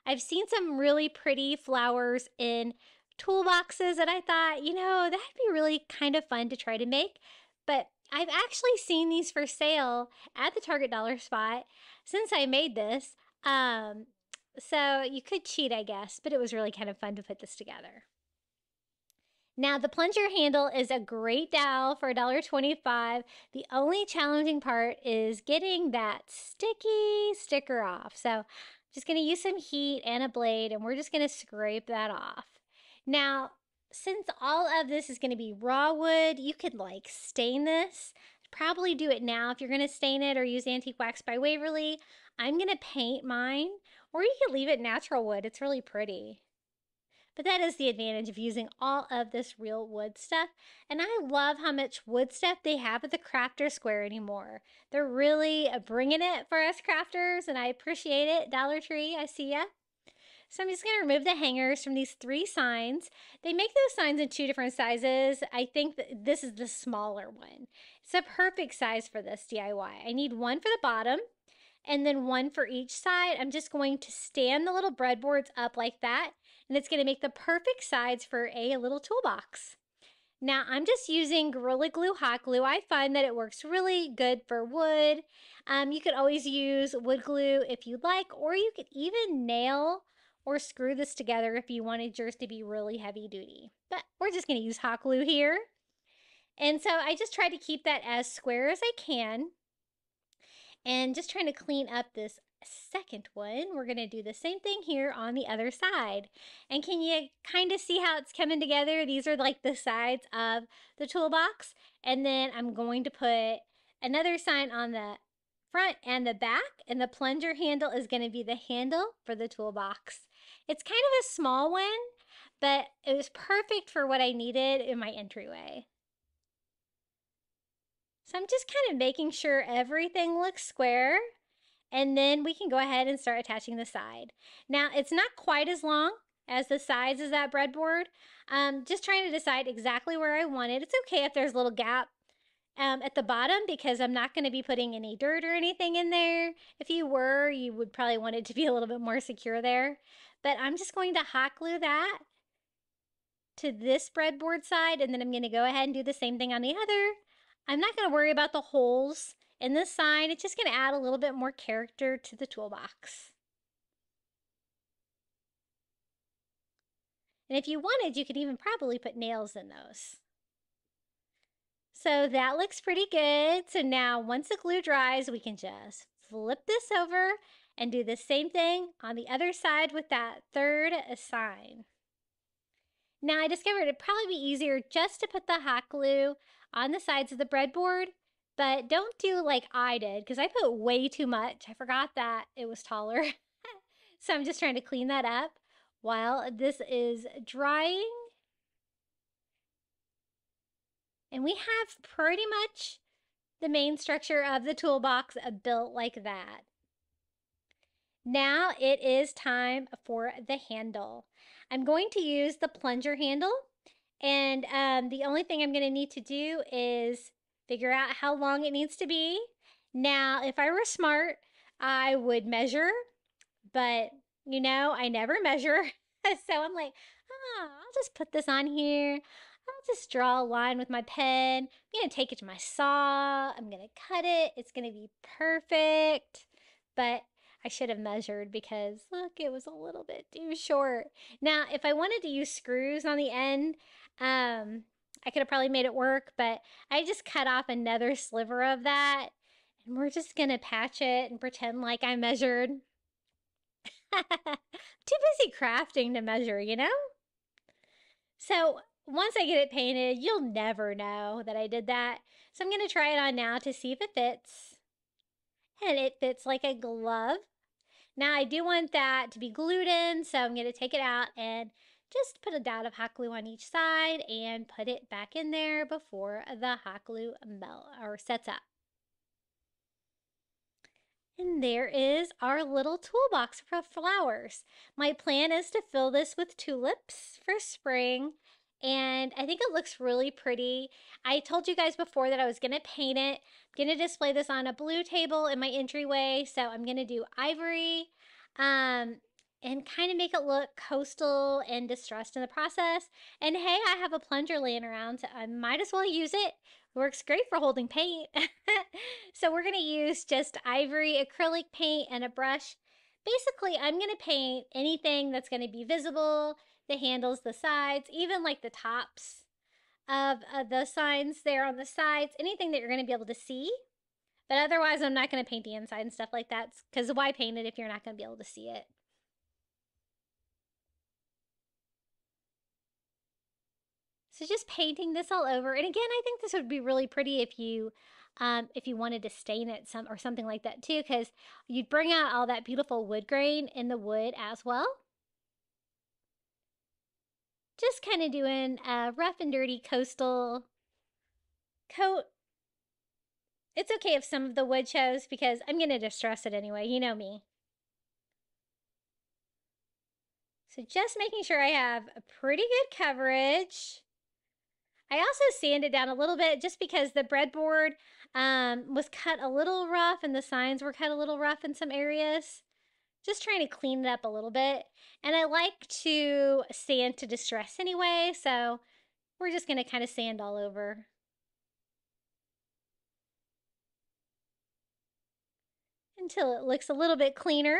I've seen some really pretty flowers in toolboxes, and I thought, you know, that'd be really kind of fun to try to make, but I've actually seen these for sale at the Target Dollar Spot since I made this. Um, so you could cheat, I guess, but it was really kind of fun to put this together. Now, the plunger handle is a great dowel for a dollar twenty-five. The only challenging part is getting that sticky sticker off. So I'm just going to use some heat and a blade, and we're just going to scrape that off. Now, since all of this is going to be raw wood, you could like stain this. Probably do it now if you're going to stain it, or use Antique Wax by Waverly. I'm going to paint mine, or you could leave it natural wood. It's really pretty. But that is the advantage of using all of this real wood stuff. And I love how much wood stuff they have at the Crafter Square anymore. They're really bringing it for us crafters, and I appreciate it. Dollar Tree, I see ya. So I'm just going to remove the hangers from these three signs. They make those signs in two different sizes. I think that this is the smaller one. It's a perfect size for this D I Y. I need one for the bottom and then one for each side. I'm just going to stand the little breadboards up like that, and it's going to make the perfect sides for a little toolbox. Now, I'm just using Gorilla Glue hot glue. I find that it works really good for wood. Um, you could always use wood glue if you like, or you could even nail or screw this together if you wanted yours to be really heavy duty. But we're just gonna use hot glue here. And so I just try to keep that as square as I can. And just trying to clean up this second one. We're gonna do the same thing here on the other side. And can you kind of see how it's coming together? These are like the sides of the toolbox. And then I'm going to put another sign on the front and the back, and the plunger handle is going to be the handle for the toolbox. It's kind of a small one, but it was perfect for what I needed in my entryway. So I'm just kind of making sure everything looks square, and then we can go ahead and start attaching the side. Now, it's not quite as long as the size of that breadboard. Um, just trying to decide exactly where I want it. It's okay if there's a little gap um, at the bottom because I'm not going to be putting any dirt or anything in there. If you were, you would probably want it to be a little bit more secure there. But I'm just going to hot glue that to this breadboard side, and then I'm going to go ahead and do the same thing on the other. I'm not going to worry about the holes in this side. It's just going to add a little bit more character to the toolbox. And if you wanted, you could even probably put nails in those. So that looks pretty good. So now once the glue dries, we can just flip this over and do the same thing on the other side with that third sign. Now I discovered it'd probably be easier just to put the hot glue on the sides of the breadboard, but don't do like I did because I put way too much. I forgot that it was taller. So I'm just trying to clean that up while this is drying. And we have pretty much the main structure of the toolbox built like that. Now it is time for the handle. I'm going to use the plunger handle, and um, the only thing I'm going to need to do is figure out how long it needs to be. Now, if I were smart, I would measure, but you know, I never measure. So I'm like, oh, I'll just put this on here. I'll just draw a line with my pen. I'm going to take it to my saw. I'm going to cut it. It's going to be perfect. But I should have measured because look, it was a little bit too short. Now, if I wanted to use screws on the end, um, I could have probably made it work, but I just cut off another sliver of that, and we're just gonna patch it and pretend like I measured. Too busy crafting to measure, you know? So once I get it painted, you'll never know that I did that. So I'm gonna try it on now to see if it fits. And it fits like a glove. Now I do want that to be glued in, so I'm going to take it out and just put a dot of hot glue on each side and put it back in there before the hot glue melt or sets up. And there is our little toolbox for flowers. My plan is to fill this with tulips for spring, and I think it looks really pretty. I told you guys before that I was going to paint it. I'm going to display this on a blue table in my entryway. So I'm going to do ivory um, and kind of make it look coastal and distressed in the process. And hey, I have a plunger laying around, so I might as well use it. It works great for holding paint. So we're going to use just ivory, acrylic paint, and a brush. Basically, I'm going to paint anything that's going to be visible. The handles, the sides, even like the tops of, of the signs there on the sides, anything that you're going to be able to see. But otherwise, I'm not going to paint the inside and stuff like that, because why paint it if you're not going to be able to see it? So just painting this all over. And again, I think this would be really pretty if you um, if you wanted to stain it some or something like that too, because you'd bring out all that beautiful wood grain in the wood as well. Just kind of doing a rough and dirty coastal coat. It's okay if some of the wood shows because I'm going to distress it anyway. You know me. So just making sure I have a pretty good coverage. I also sanded down a little bit just because the breadboard um, was cut a little rough and the signs were cut a little rough in some areas. Just trying to clean it up a little bit. And I like to sand to distress anyway, so we're just going to kind of sand all over. Until it looks a little bit cleaner.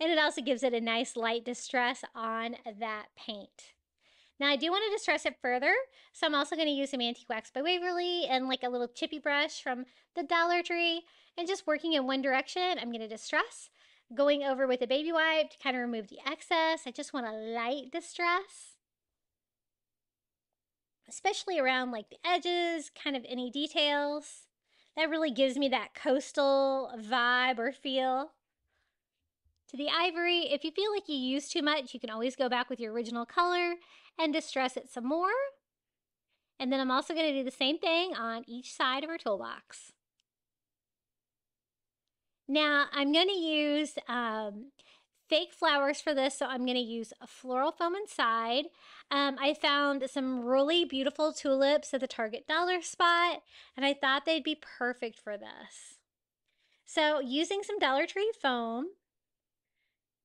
And it also gives it a nice light distress on that paint. Now I do want to distress it further, so I'm also going to use some antique wax by Waverly and like a little chippy brush from the Dollar Tree, and just working in one direction, I'm going to distress, going over with a baby wipe to kind of remove the excess. I just want a light distress, especially around like the edges, kind of any details. That really gives me that coastal vibe or feel. To the ivory, if you feel like you use too much, you can always go back with your original color and distress it some more. And then I'm also going to do the same thing on each side of our toolbox. Now I'm going to use um, fake flowers for this, so I'm going to use a floral foam inside. Um, I found some really beautiful tulips at the Target Dollar Spot, and I thought they'd be perfect for this. So using some Dollar Tree foam,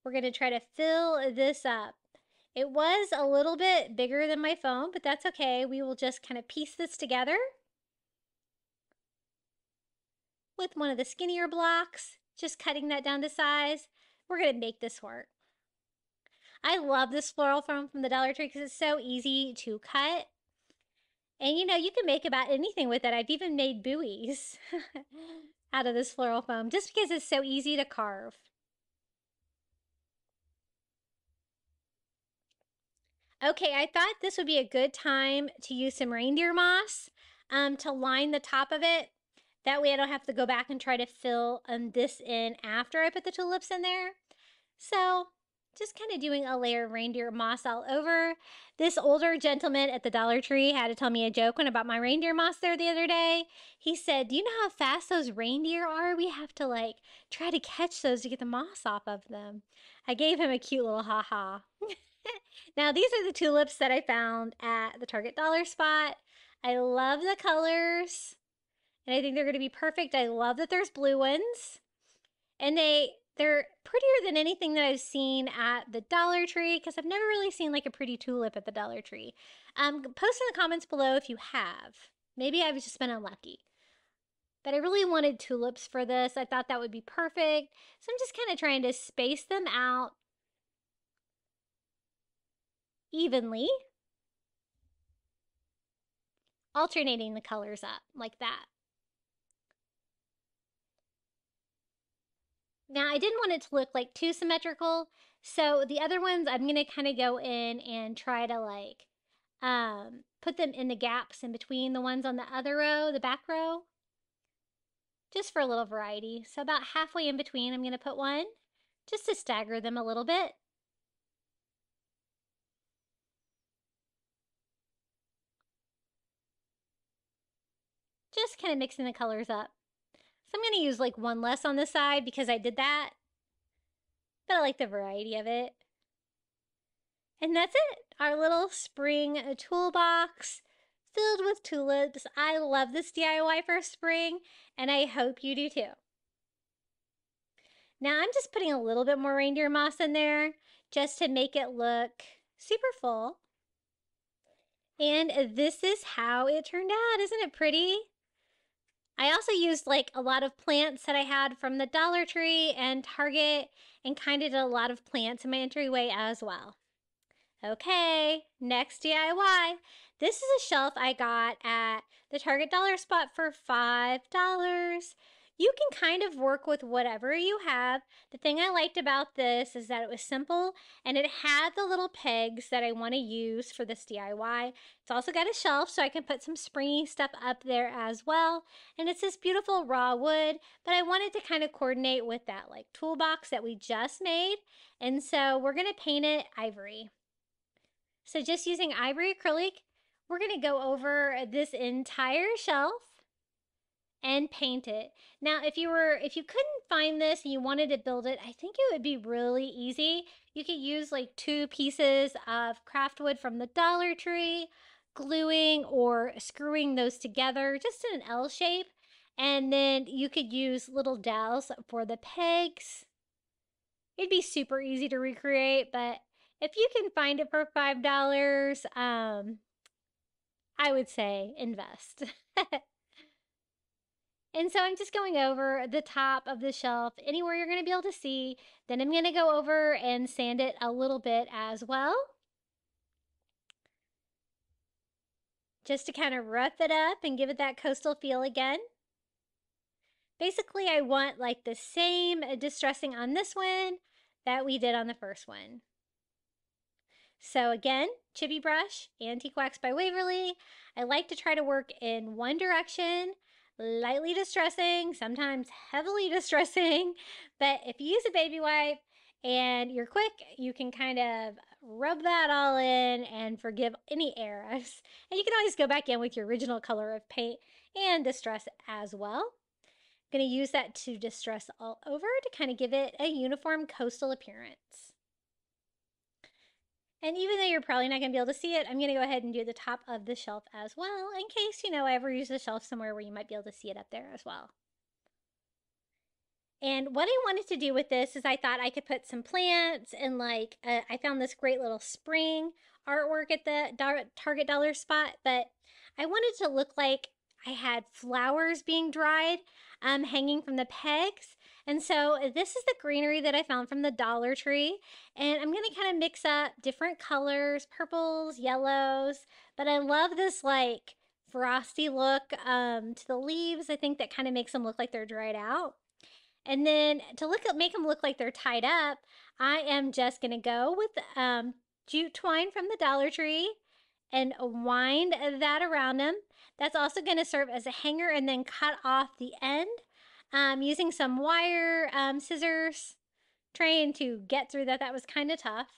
we're going to try to fill this up. It was a little bit bigger than my foam, but that's okay. We will just kind of piece this together with one of the skinnier blocks, just cutting that down to size. We're going to make this work. I love this floral foam from the Dollar Tree because it's so easy to cut. And you know, you can make about anything with it. I've even made buoys out of this floral foam just because it's so easy to carve. Okay, I thought this would be a good time to use some reindeer moss um, to line the top of it. That way I don't have to go back and try to fill um, this in after I put the tulips in there. So just kind of doing a layer of reindeer moss all over. This older gentleman at the Dollar Tree had to tell me a joke when about my reindeer moss there the other day. He said, do you know how fast those reindeer are? We have to like try to catch those to get the moss off of them. I gave him a cute little ha-ha. Now these are the tulips that I found at the Target Dollar Spot. I love the colors. And I think they're going to be perfect. I love that there's blue ones. And they, they're prettier than anything that I've seen at the Dollar Tree, because I've never really seen like a pretty tulip at the Dollar Tree. Um, post in the comments below if you have. Maybe I've just been unlucky. But I really wanted tulips for this. I thought that would be perfect. So I'm just kind of trying to space them out evenly, alternating the colors up like that. Now, I didn't want it to look like too symmetrical, so the other ones I'm going to kind of go in and try to like um, put them in the gaps in between the ones on the other row, the back row, just for a little variety. So about halfway in between, I'm going to put one just to stagger them a little bit. Just kind of mixing the colors up. So I'm going to use like one less on this side because I did that, but I like the variety of it. And that's it. Our little spring toolbox filled with tulips. I love this D I Y for spring, and I hope you do too. Now I'm just putting a little bit more reindeer moss in there just to make it look super full. And this is how it turned out. Isn't it pretty? I also used like a lot of plants that I had from the Dollar Tree and Target, and kind of did a lot of plants in my entryway as well. Okay, next D I Y. This is a shelf I got at the Target Dollar Spot for five dollars. You can kind of work with whatever you have. The thing I liked about this is that it was simple, and it had the little pegs that I want to use for this D I Y. It's also got a shelf, so I can put some springy stuff up there as well. And it's this beautiful raw wood, but I wanted to kind of coordinate with that like toolbox that we just made. And so we're going to paint it ivory. So just using ivory acrylic, we're going to go over this entire shelf and paint it. Now, if you were, if you couldn't find this and you wanted to build it, I think it would be really easy. You could use like two pieces of craft wood from the Dollar Tree, gluing or screwing those together just in an L shape. And then you could use little dowels for the pegs. It'd be super easy to recreate, but if you can find it for five dollars, um, I would say invest. And so I'm just going over the top of the shelf, anywhere you're going to be able to see. Then I'm going to go over and sand it a little bit as well, just to kind of rough it up and give it that coastal feel again. Basically, I want like the same distressing on this one that we did on the first one. So again, chibi brush, Antique Wax by Waverly. I like to try to work in one direction, lightly distressing, sometimes heavily distressing, but if you use a baby wipe and you're quick, you can kind of rub that all in and forgive any errors. And you can always go back in with your original color of paint and distress as well. Going to use that to distress all over to kind of give it a uniform coastal appearance. And even though you're probably not going to be able to see it, I'm going to go ahead and do the top of the shelf as well, in case, you know, I ever use the shelf somewhere where you might be able to see it up there as well. And what I wanted to do with this is I thought I could put some plants and like, uh, I found this great little spring artwork at the Target Dollar Spot, but I wanted to look like I had flowers being dried um, hanging from the pegs. And so this is the greenery that I found from the Dollar Tree. And I'm gonna kind of mix up different colors, purples, yellows, but I love this like frosty look um, to the leaves. I think that kind of makes them look like they're dried out. And then to look at, make them look like they're tied up, I am just going to go with um, jute twine from the Dollar Tree and wind that around them. That's also going to serve as a hanger, and then cut off the end um, using some wire um, scissors, trying to get through that. That was kind of tough.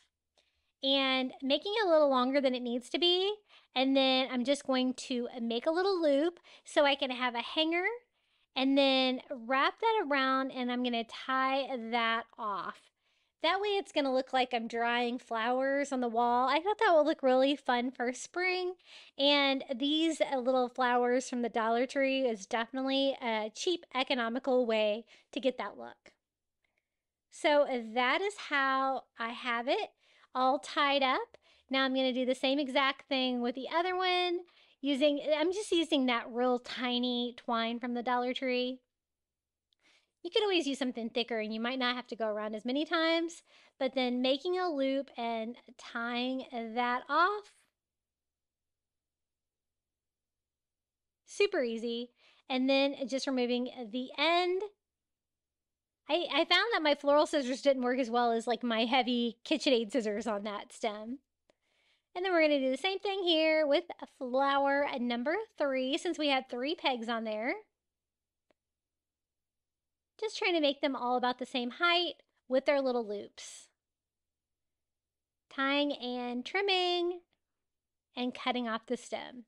And making it a little longer than it needs to be. And then I'm just going to make a little loop so I can have a hanger. And then wrap that around, and I'm gonna tie that off. That way it's gonna look like I'm drying flowers on the wall. I thought that would look really fun for spring. And these little flowers from the Dollar Tree is definitely a cheap, economical way to get that look. So that is how I have it all tied up. Now I'm gonna do the same exact thing with the other one. Using, I'm just using that real tiny twine from the Dollar Tree. You could always use something thicker and you might not have to go around as many times, but then making a loop and tying that off. Super easy. And then just removing the end. I, I found that my floral scissors didn't work as well as like my heavy KitchenAid scissors on that stem. And then we're going to do the same thing here with flower number three, since we had three pegs on there. Just trying to make them all about the same height with their little loops. Tying and trimming and cutting off the stem.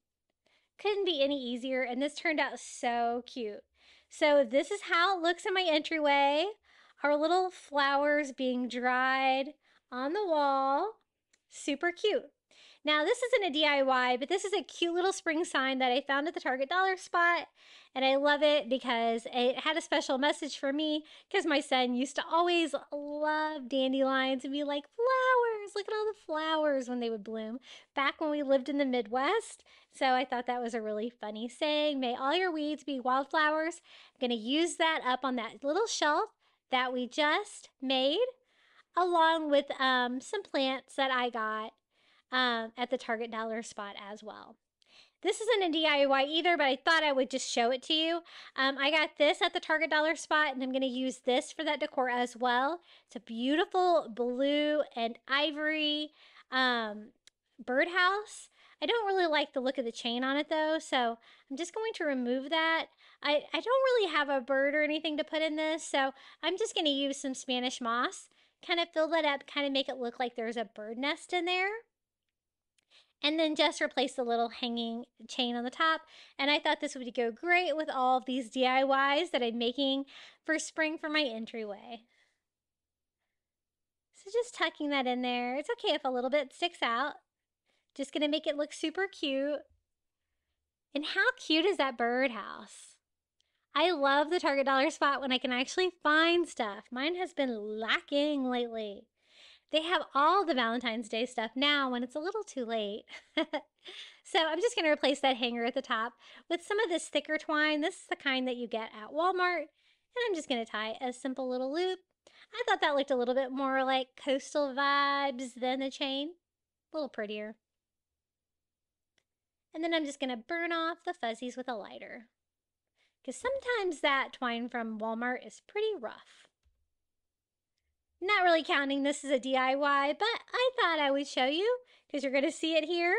Couldn't be any easier, and this turned out so cute. So this is how it looks in my entryway. Our little flowers being dried on the wall. Super cute. Now, this isn't a D I Y, but this is a cute little spring sign that I found at the Target Dollar Spot, and I love it because it had a special message for me because my son used to always love dandelions and be like, flowers, look at all the flowers when they would bloom back when we lived in the Midwest. So I thought that was a really funny saying. May all your weeds be wildflowers. I'm going to use that up on that little shelf that we just made, along with um, some plants that I got Um, at the Target Dollar Spot as well. This isn't a D I Y either, but I thought I would just show it to you. Um, I got this at the Target Dollar Spot, and I'm going to use this for that decor as well. It's a beautiful blue and ivory um, birdhouse. I don't really like the look of the chain on it though, so I'm just going to remove that. I, I don't really have a bird or anything to put in this, so I'm just going to use some Spanish moss. Kind of fill that up, kind of make it look like there's a bird nest in there. And then just replace the little hanging chain on the top. And I thought this would go great with all of these D I Ys that I'm making for spring for my entryway. So just tucking that in there. It's okay if a little bit sticks out. Just gonna make it look super cute. And how cute is that birdhouse? I love the Target Dollar Spot when I can actually find stuff. Mine has been lacking lately. They have all the Valentine's Day stuff now when it's a little too late. So I'm just going to replace that hanger at the top with some of this thicker twine. This is the kind that you get at Walmart. And I'm just going to tie a simple little loop. I thought that looked a little bit more like coastal vibes than the chain. A little prettier. And then I'm just going to burn off the fuzzies with a lighter, because sometimes that twine from Walmart is pretty rough. Not really counting this as a D I Y, but I thought I would show you because you're going to see it here.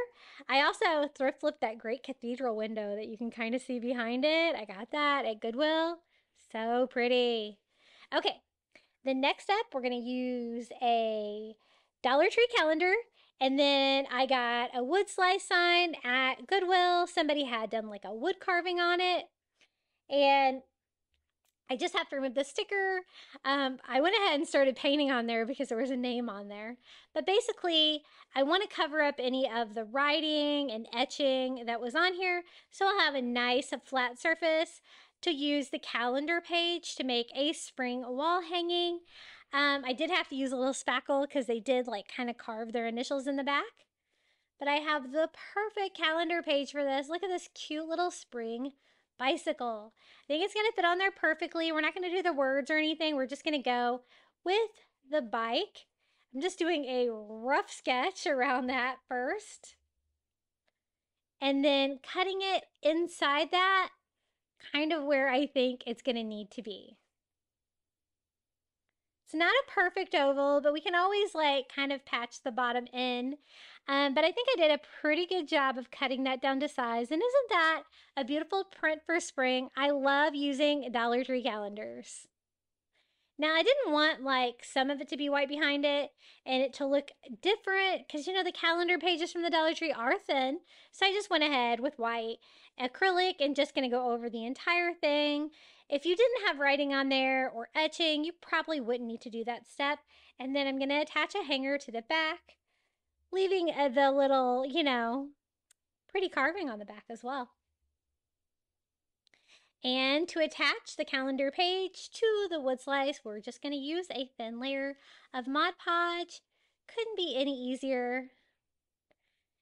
I also thrift flipped that great cathedral window that you can kind of see behind it. I got that at Goodwill. So pretty. Okay, the next up, we're going to use a Dollar Tree calendar. And then I got a wood slice sign at Goodwill. Somebody had done like a wood carving on it. And I just have to remove the sticker. Um, I went ahead and started painting on there because there was a name on there. But basically, I want to cover up any of the writing and etching that was on here. So I'll have a nice flat surface to use the calendar page to make a spring wall hanging. Um, I did have to use a little spackle because they did like kind of carve their initials in the back. But I have the perfect calendar page for this. Look at this cute little spring bicycle. I think it's going to fit on there perfectly. We're not going to do the words or anything. We're just going to go with the bike. I'm just doing a rough sketch around that first. And then cutting it inside that, kind of where I think it's going to need to be. It's not a perfect oval, but we can always like kind of patch the bottom in. Um, but I think I did a pretty good job of cutting that down to size. And isn't that a beautiful print for spring? I love using Dollar Tree calendars. Now, I didn't want like some of it to be white behind it and it to look different because, you know, the calendar pages from the Dollar Tree are thin. So I just went ahead with white acrylic and just going to go over the entire thing. If you didn't have writing on there or etching, you probably wouldn't need to do that step. And then I'm going to attach a hanger to the back, leaving the little, you know, pretty carving on the back as well. And to attach the calendar page to the wood slice, we're just going to use a thin layer of Mod Podge. Couldn't be any easier.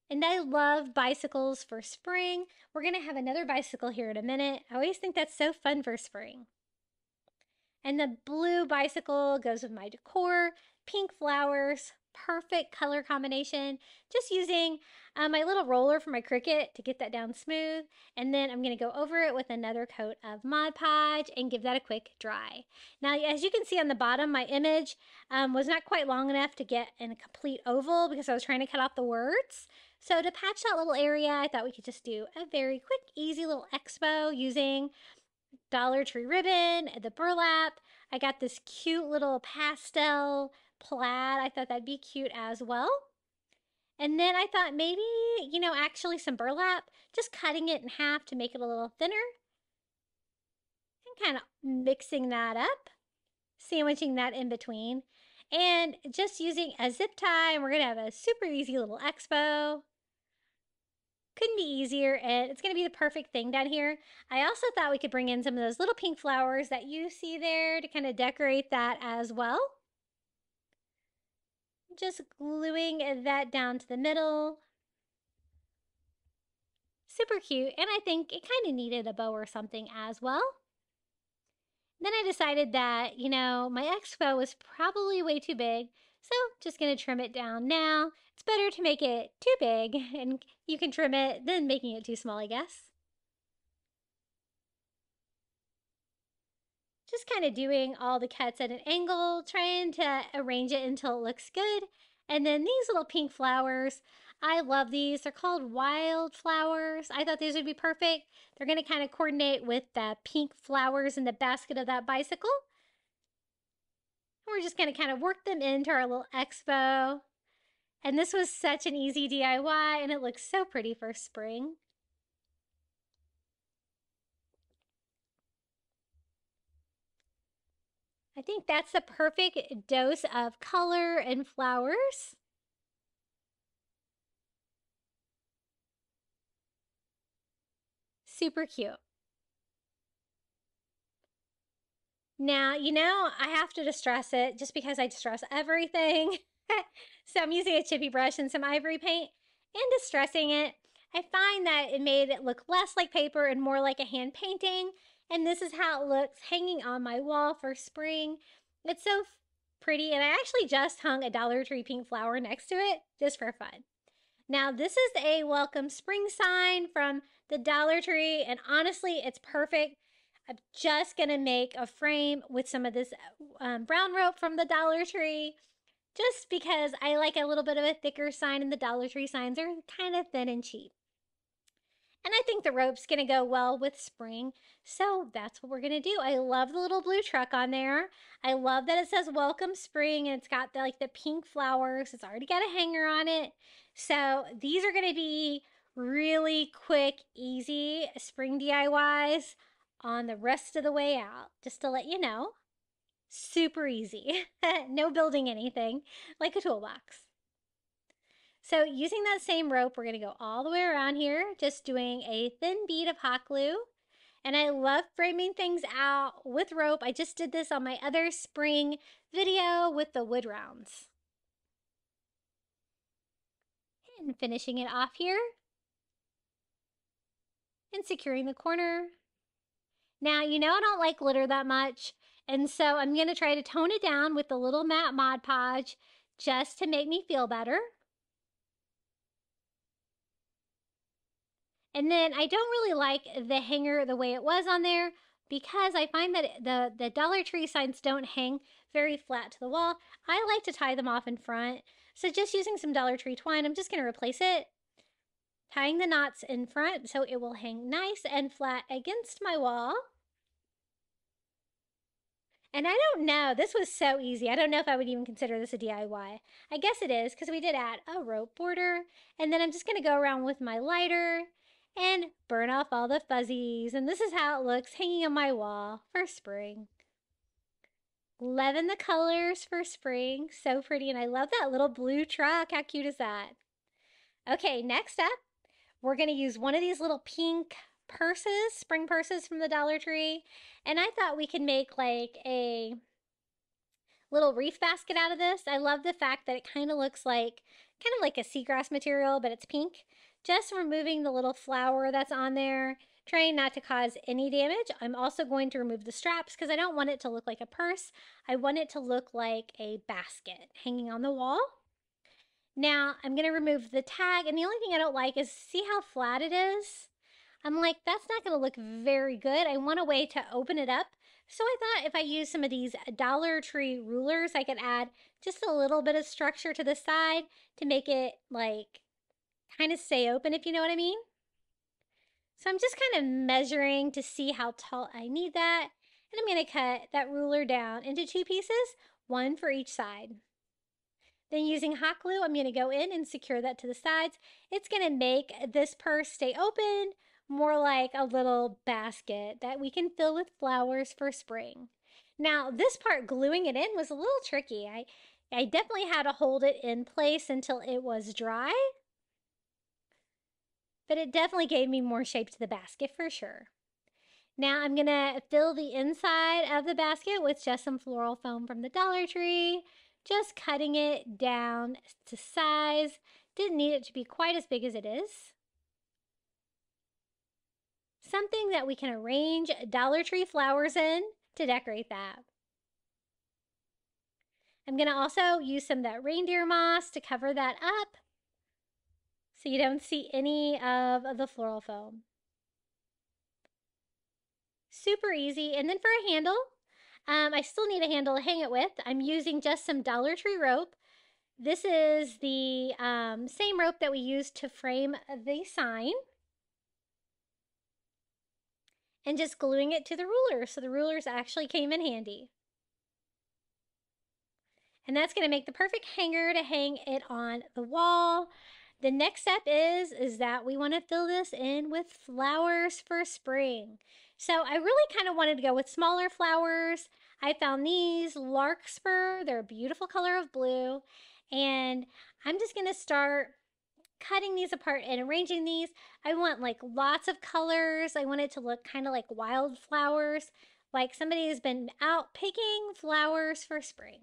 And I love bicycles for spring. We're going to have another bicycle here in a minute. I always think that's so fun for spring. And the blue bicycle goes with my decor, pink flowers, perfect color combination. Just using um, my little roller for my Cricut to get that down smooth. And then I'm going to go over it with another coat of Mod Podge and give that a quick dry. Now, as you can see on the bottom, my image um, was not quite long enough to get in a complete oval because I was trying to cut off the words. So to patch that little area, I thought we could just do a very quick, easy little expo using Dollar Tree ribbon, the burlap. I got this cute little pastel plaid. I thought that'd be cute as well. And then I thought maybe, you know, actually some burlap, just cutting it in half to make it a little thinner and kind of mixing that up, sandwiching that in between, and just using a zip tie. And we're going to have a super easy little expo. Couldn't be easier, and it's going to be the perfect thing down here. I also thought we could bring in some of those little pink flowers that you see there to kind of decorate that as well. Just gluing that down to the middle. Super cute, and I think it kind of needed a bow or something as well. Then I decided that, you know, my expo was probably way too big, so just going to trim it down now. It's better to make it too big, and you can trim it than making it too small, I guess. Just kind of doing all the cuts at an angle, trying to arrange it until it looks good. And then these little pink flowers, I love these. They're called wildflowers. I thought these would be perfect. They're going to kind of coordinate with the pink flowers in the basket of that bicycle. And we're just going to kind of work them into our little expo. And this was such an easy D I Y, and it looks so pretty for spring. I think that's the perfect dose of color and flowers. Super cute. Now, you know, I have to distress it just because I distress everything. So I'm using a chippy brush and some ivory paint and distressing it. I find that it made it look less like paper and more like a hand painting. And this is how it looks hanging on my wall for spring. It's so pretty. And I actually just hung a Dollar Tree pink flower next to it just for fun. Now, this is a welcome spring sign from the Dollar Tree. And honestly, it's perfect. I'm just going to make a frame with some of this um, brown rope from the Dollar Tree. Just because I like a little bit of a thicker sign. And the Dollar Tree signs are kind of thin and cheap. And I think the rope's going to go well with spring. So that's what we're going to do. I love the little blue truck on there. I love that it says welcome spring and it's got the, like the pink flowers. It's already got a hanger on it. So these are going to be really quick, easy spring D I Ys on the rest of the way out, just to let you know. Super easy. No building anything, like a toolbox. So using that same rope, we're going to go all the way around here, just doing a thin bead of hot glue. And I love framing things out with rope. I just did this on my other spring video with the wood rounds. And finishing it off here. And securing the corner. Now, you know I don't like glitter that much, and so I'm going to try to tone it down with the little matte Mod Podge just to make me feel better. And then I don't really like the hanger the way it was on there because I find that the, the Dollar Tree signs don't hang very flat to the wall. I like to tie them off in front. So just using some Dollar Tree twine, I'm just going to replace it, tying the knots in front so it will hang nice and flat against my wall. And I don't know, this was so easy. I don't know if I would even consider this a D I Y. I guess it is because we did add a rope border. And then I'm just going to go around with my lighter and burn off all the fuzzies. And this is how it looks hanging on my wall for spring. Loving the colors for spring. So pretty. And I love that little blue truck. How cute is that? Okay, next up, we're going to use one of these little pink purses, spring purses from the Dollar Tree, and I thought we could make like a little wreath basket out of this. I love the fact that it kind of looks like kind of like a seagrass material, but it's pink. Just removing the little flower that's on there, trying not to cause any damage. I'm also going to remove the straps because I don't want it to look like a purse. I want it to look like a basket hanging on the wall. Now I'm going to remove the tag, and the only thing I don't like is see how flat it is. I'm like, that's not going to look very good. I want a way to open it up. So I thought if I use some of these Dollar Tree rulers, I could add just a little bit of structure to the side to make it like kind of stay open, if you know what I mean. So I'm just kind of measuring to see how tall I need that. And I'm going to cut that ruler down into two pieces, one for each side. Then using hot glue, I'm going to go in and secure that to the sides. It's going to make this purse stay open, more like a little basket that we can fill with flowers for spring. Now, this part, gluing it in, was a little tricky. I, I definitely had to hold it in place until it was dry, but it definitely gave me more shape to the basket for sure. Now I'm gonna fill the inside of the basket with just some floral foam from the Dollar Tree, just cutting it down to size. Didn't need it to be quite as big as it is. Something that we can arrange Dollar Tree flowers in to decorate that. I'm going to also use some of that reindeer moss to cover that up so you don't see any of the floral foam. Super easy. And then for a handle, um, I still need a handle to hang it with. I'm using just some Dollar Tree rope. This is the um, same rope that we used to frame the sign. And just gluing it to the ruler. So the rulers actually came in handy. And that's gonna make the perfect hanger to hang it on the wall. The next step is, is that we wanna fill this in with flowers for spring. So I really kind of wanted to go with smaller flowers. I found these larkspur, they're a beautiful color of blue. And I'm just gonna start cutting these apart and arranging these. I want like lots of colors. I want it to look kind of like wildflowers, like somebody has been out picking flowers for spring.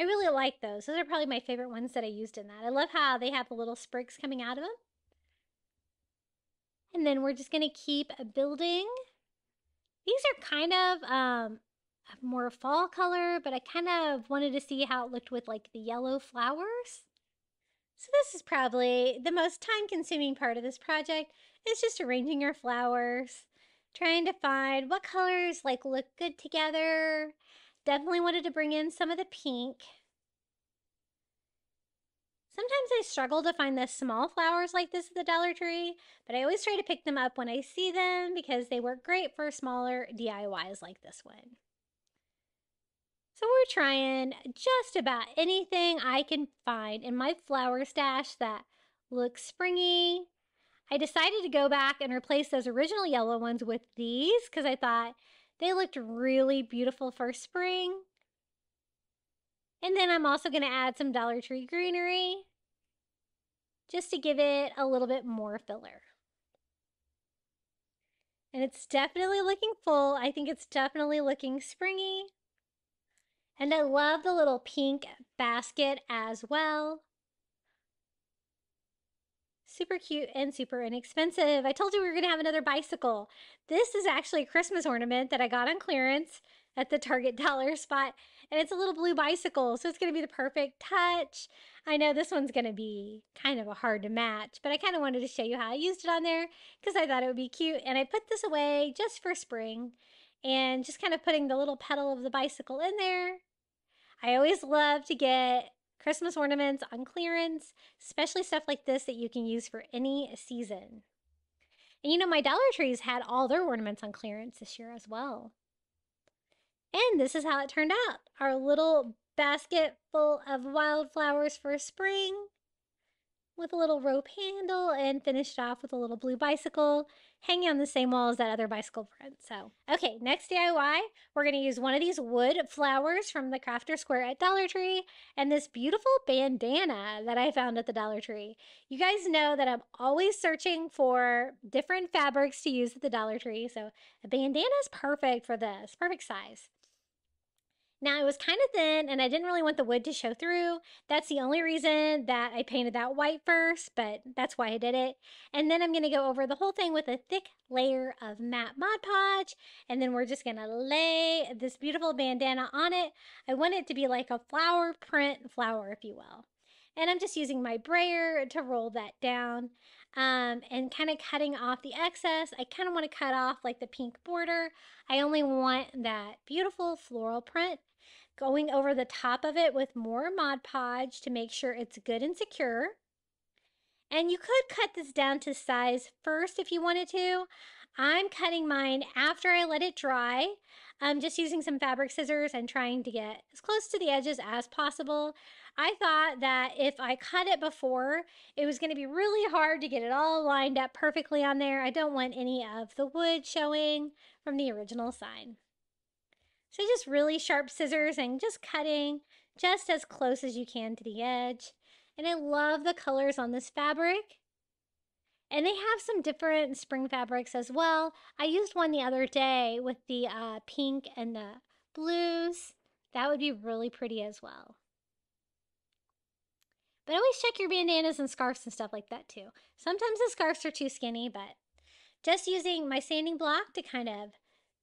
I really like those. Those are probably my favorite ones that I used in that. I love how they have the little sprigs coming out of them. And then we're just going to keep building. These are kind of um, more fall color, but I kind of wanted to see how it looked with like the yellow flowers. So this is probably the most time-consuming part of this project. It's just arranging your flowers, trying to find what colors like look good together. Definitely wanted to bring in some of the pink. Sometimes I struggle to find the small flowers like this at the Dollar Tree, but I always try to pick them up when I see them because they work great for smaller D I Ys like this one. So we're trying just about anything I can find in my flower stash that looks springy. I decided to go back and replace those original yellow ones with these because I thought they looked really beautiful for spring. And then I'm also going to add some Dollar Tree greenery just to give it a little bit more filler. And it's definitely looking full. I think it's definitely looking springy. And I love the little pink basket as well. Super cute and super inexpensive. I told you we were going to have another bicycle. This is actually a Christmas ornament that I got on clearance at the Target Dollar Spot. And it's a little blue bicycle, so it's going to be the perfect touch. I know this one's going to be kind of a hard to match, but I kind of wanted to show you how I used it on there because I thought it would be cute. And I put this away just for spring and just kind of putting the little pedal of the bicycle in there. I always love to get Christmas ornaments on clearance, especially stuff like this that you can use for any season. And you know, my Dollar Trees had all their ornaments on clearance this year as well. And this is how it turned out. Our little basket full of wildflowers for spring with a little rope handle and finished off with a little blue bicycle hanging on the same wall as that other bicycle print. So, okay, next D I Y, we're going to use one of these wood flowers from the Crafter Square at Dollar Tree and this beautiful bandana that I found at the Dollar Tree. You guys know that I'm always searching for different fabrics to use at the Dollar Tree, so a bandana is perfect for this, perfect size. Now, it was kind of thin, and I didn't really want the wood to show through. That's the only reason that I painted that white first, but that's why I did it. And then I'm going to go over the whole thing with a thick layer of matte Mod Podge, and then we're just going to lay this beautiful bandana on it. I want it to be like a flower print flower, if you will. And I'm just using my brayer to roll that down um, and kind of cutting off the excess. I kind of want to cut off like the pink border. I only want that beautiful floral print. Going over the top of it with more Mod Podge to make sure it's good and secure. And you could cut this down to size first if you wanted to. I'm cutting mine after I let it dry. I'm just using some fabric scissors and trying to get as close to the edges as possible. I thought that if I cut it before, it was going to be really hard to get it all lined up perfectly on there. I don't want any of the wood showing from the original sign. So just really sharp scissors and just cutting just as close as you can to the edge. And I love the colors on this fabric. And they have some different spring fabrics as well. I used one the other day with the uh, pink and the blues. That would be really pretty as well. But always check your bandanas and scarves and stuff like that too. Sometimes the scarves are too skinny, but just using my sanding block to kind of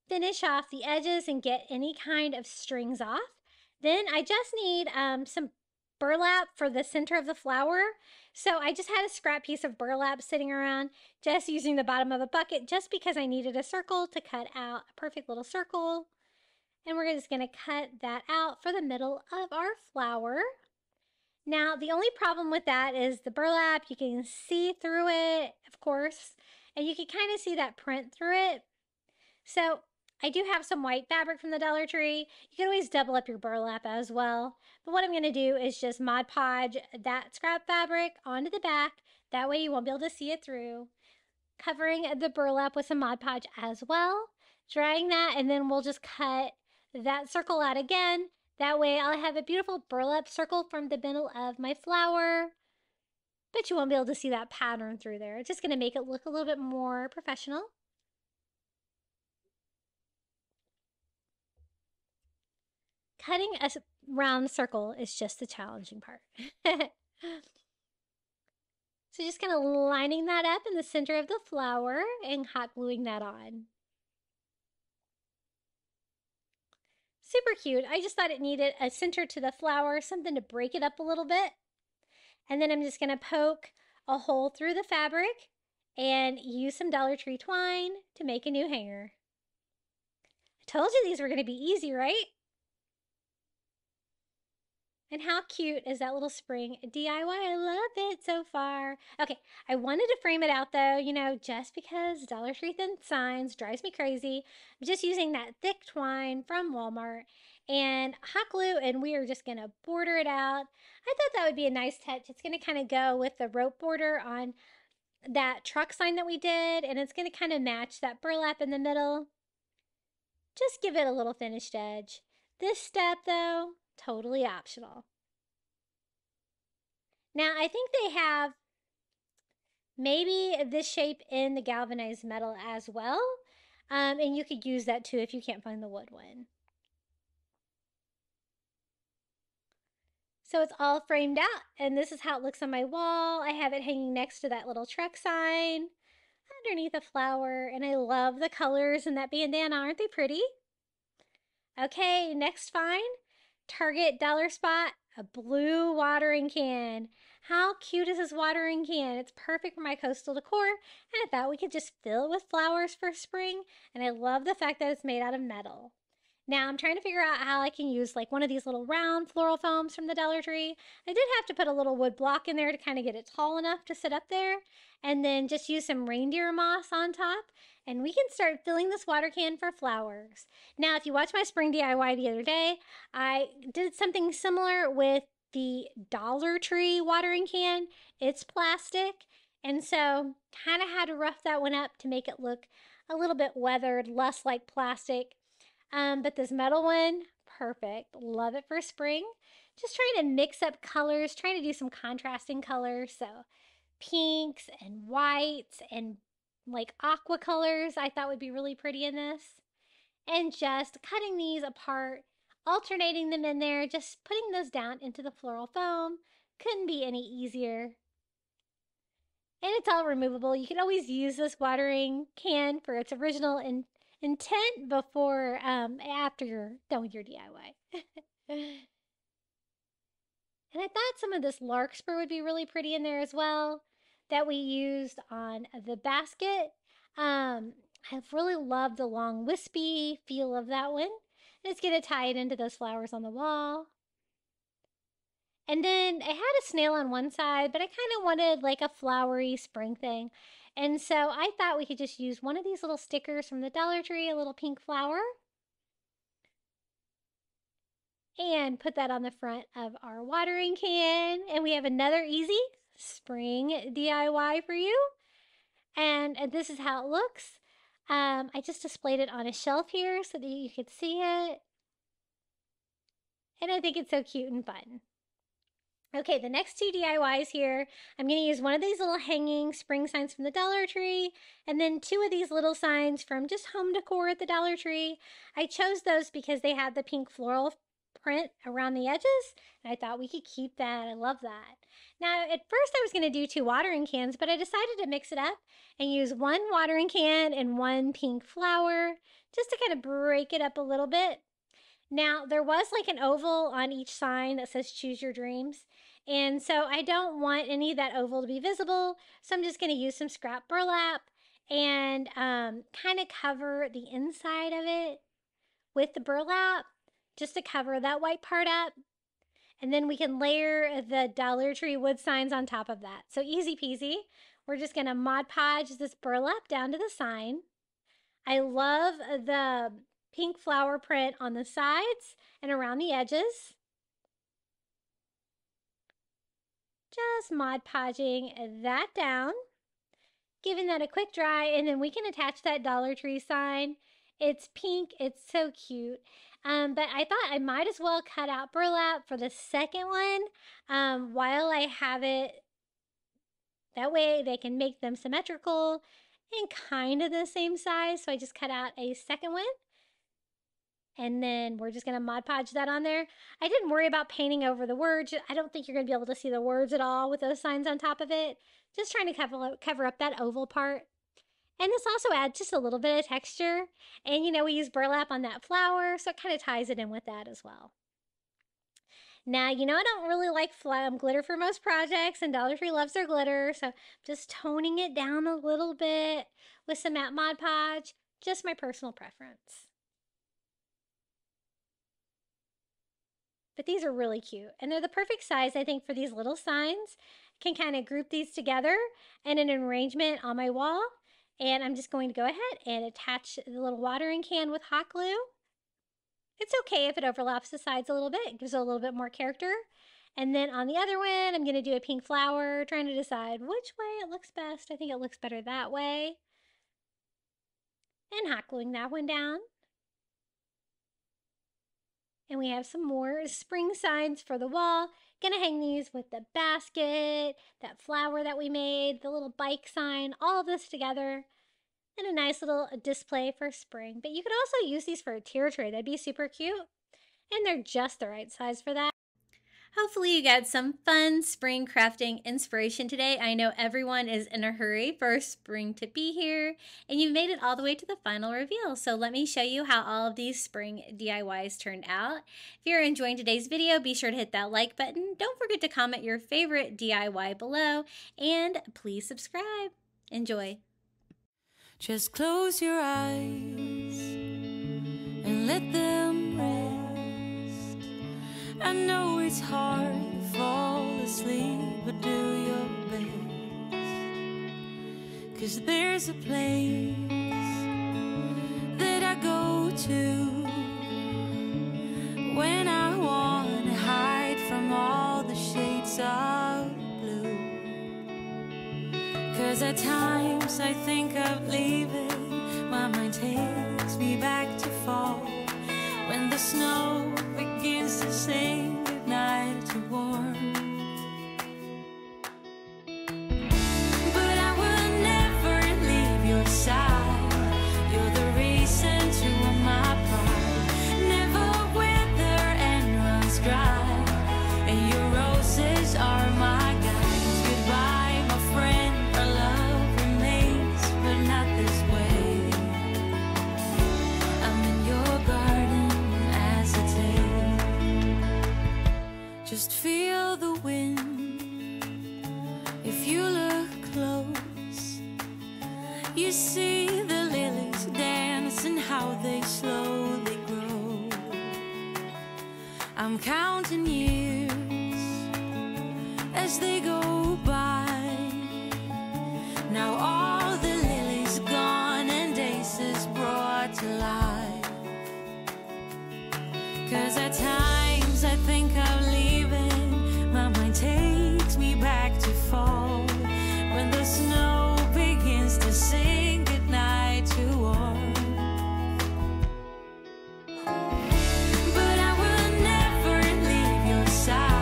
finish off the edges and get any kind of strings off. Then I just need um, some burlap for the center of the flower. So I just had a scrap piece of burlap sitting around, just using the bottom of a bucket, just because I needed a circle to cut out a perfect little circle. And we're just going to cut that out for the middle of our flower. Now, the only problem with that is the burlap. You can see through it, of course, and you can kind of see that print through it. So I do have some white fabric from the Dollar Tree. You can always double up your burlap as well. But what I'm going to do is just Mod Podge that scrap fabric onto the back. That way you won't be able to see it through. Covering the burlap with some Mod Podge as well. Drying that, and then we'll just cut that circle out again. That way I'll have a beautiful burlap circle from the middle of my flower. But you won't be able to see that pattern through there. It's just going to make it look a little bit more professional. Cutting a round circle is just the challenging part. So just kind of lining that up in the center of the flower and hot gluing that on. Super cute. I just thought it needed a center to the flower, something to break it up a little bit. And then I'm just going to poke a hole through the fabric and use some Dollar Tree twine to make a new hanger. I told you these were going to be easy, right? And how cute is that little spring D I Y? I love it so far. Okay, I wanted to frame it out though, you know, just because Dollar Tree thin signs drives me crazy. I'm just using that thick twine from Walmart and hot glue, and we are just going to border it out. I thought that would be a nice touch. It's going to kind of go with the rope border on that truck sign that we did, and it's going to kind of match that burlap in the middle. Just give it a little finished edge. This step, though, totally optional. Now, I think they have maybe this shape in the galvanized metal as well. Um, and you could use that, too, if you can't find the wood one. So it's all framed out, and this is how it looks on my wall. I have it hanging next to that little truck sign, underneath a flower, and I love the colors in that bandana. Aren't they pretty? Okay, next find, Target Dollar Spot, a blue watering can. How cute is this watering can? It's perfect for my coastal decor, and I thought we could just fill it with flowers for spring, and I love the fact that it's made out of metal. Now, I'm trying to figure out how I can use like one of these little round floral foams from the Dollar Tree. I did have to put a little wood block in there to kind of get it tall enough to sit up there. And then just use some reindeer moss on top. And we can start filling this water can for flowers. Now, if you watched my spring D I Y the other day, I did something similar with the Dollar Tree watering can. It's plastic. And so kind of had to rough that one up to make it look a little bit weathered, less like plastic. Um, but this metal one, perfect. Love it for spring. Just trying to mix up colors, trying to do some contrasting colors. So pinks and whites and like aqua colors I thought would be really pretty in this. And just cutting these apart, alternating them in there, just putting those down into the floral foam. Couldn't be any easier. And it's all removable. You can always use this watering can for its original and intent before, um, after you're done with your D I Y. And I thought some of this larkspur would be really pretty in there as well that we used on the basket. Um, I've really loved the long wispy feel of that one. And it's going to tie it into those flowers on the wall. And then I had a snail on one side, but I kind of wanted like a flowery spring thing. And so I thought we could just use one of these little stickers from the Dollar Tree, a little pink flower, and put that on the front of our watering can. And we have another easy spring D I Y for you. And this is how it looks. Um, I just displayed it on a shelf here so that you could see it. And I think it's so cute and fun. Okay, the next two D I Ys here, I'm going to use one of these little hanging spring signs from the Dollar Tree, and then two of these little signs from just Home Decor at the Dollar Tree. I chose those because they had the pink floral print around the edges, and I thought we could keep that. I love that. Now, at first I was going to do two watering cans, but I decided to mix it up and use one watering can and one pink flower, just to kind of break it up a little bit. Now, there was like an oval on each sign that says choose your dreams. And so I don't want any of that oval to be visible. So I'm just going to use some scrap burlap and um, kind of cover the inside of it with the burlap just to cover that white part up. And then we can layer the Dollar Tree wood signs on top of that. So easy peasy. We're just going to Mod Podge this burlap down to the sign. I love the pink flower print on the sides and around the edges. Just Mod Podging that down, giving that a quick dry, and then we can attach that Dollar Tree sign. It's pink, it's so cute. Um, but I thought I might as well cut out burlap for the second one um, while I have it. That way they can make them symmetrical and kind of the same size. So I just cut out a second one. And then we're just going to Mod Podge that on there. I didn't worry about painting over the words. I don't think you're going to be able to see the words at all with those signs on top of it. Just trying to cover, cover up that oval part. And this also adds just a little bit of texture. And, you know, we use burlap on that flower, so it kind of ties it in with that as well. Now, you know, I don't really like um, glitter for most projects, and Dollar Tree loves their glitter. So just toning it down a little bit with some matte Mod Podge. Just my personal preference. But these are really cute, and they're the perfect size, I think, for these little signs. I can kind of group these together in an arrangement on my wall, and I'm just going to go ahead and attach the little watering can with hot glue. It's okay if it overlaps the sides a little bit. It gives it a little bit more character. And then on the other one, I'm going to do a pink flower, trying to decide which way it looks best. I think it looks better that way. And hot gluing that one down. And we have some more spring signs for the wall. Gonna hang these with the basket, that flower that we made, the little bike sign, all of this together. And a nice little display for spring. But you could also use these for a tier tray. That'd be super cute. And they're just the right size for that. Hopefully you got some fun spring crafting inspiration today. I know everyone is in a hurry for spring to be here, and you've made it all the way to the final reveal. So let me show you how all of these spring D I Ys turned out. If you're enjoying today's video, be sure to hit that like button. Don't forget to comment your favorite D I Y below, and please subscribe. Enjoy. Just close your eyes and let them rest. I know it's hard to fall asleep, but do your best. 'Cause there's a place that I go to when I want to hide from all the shades of blue. 'Cause at times I think of leaving, my mind takes me back to fall, when the snow begins to say goodnight to warm. But I will never leave your side. You're the reason to my pride. Never wither and runs dry. And your roses are my guides. Goodbye, my friend. Our love remains, but not this way. I'm in your garden as a day. Just feel the wind. If you look close, you see the lilies dance and how they slowly grow. I'm counting years as they go by. Now all the lilies gone and aces brought to life. 'Cause at times I think I'll leave. Takes me back to fall, when the snow begins to sing goodnight to warm. But I will never leave your side.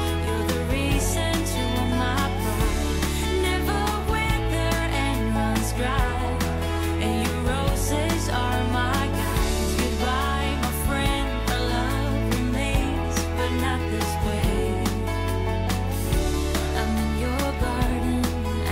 You're the reason to my pride. Never wither and runs dry. And your roses are my guides. Goodbye, my friend. Our love remains, but not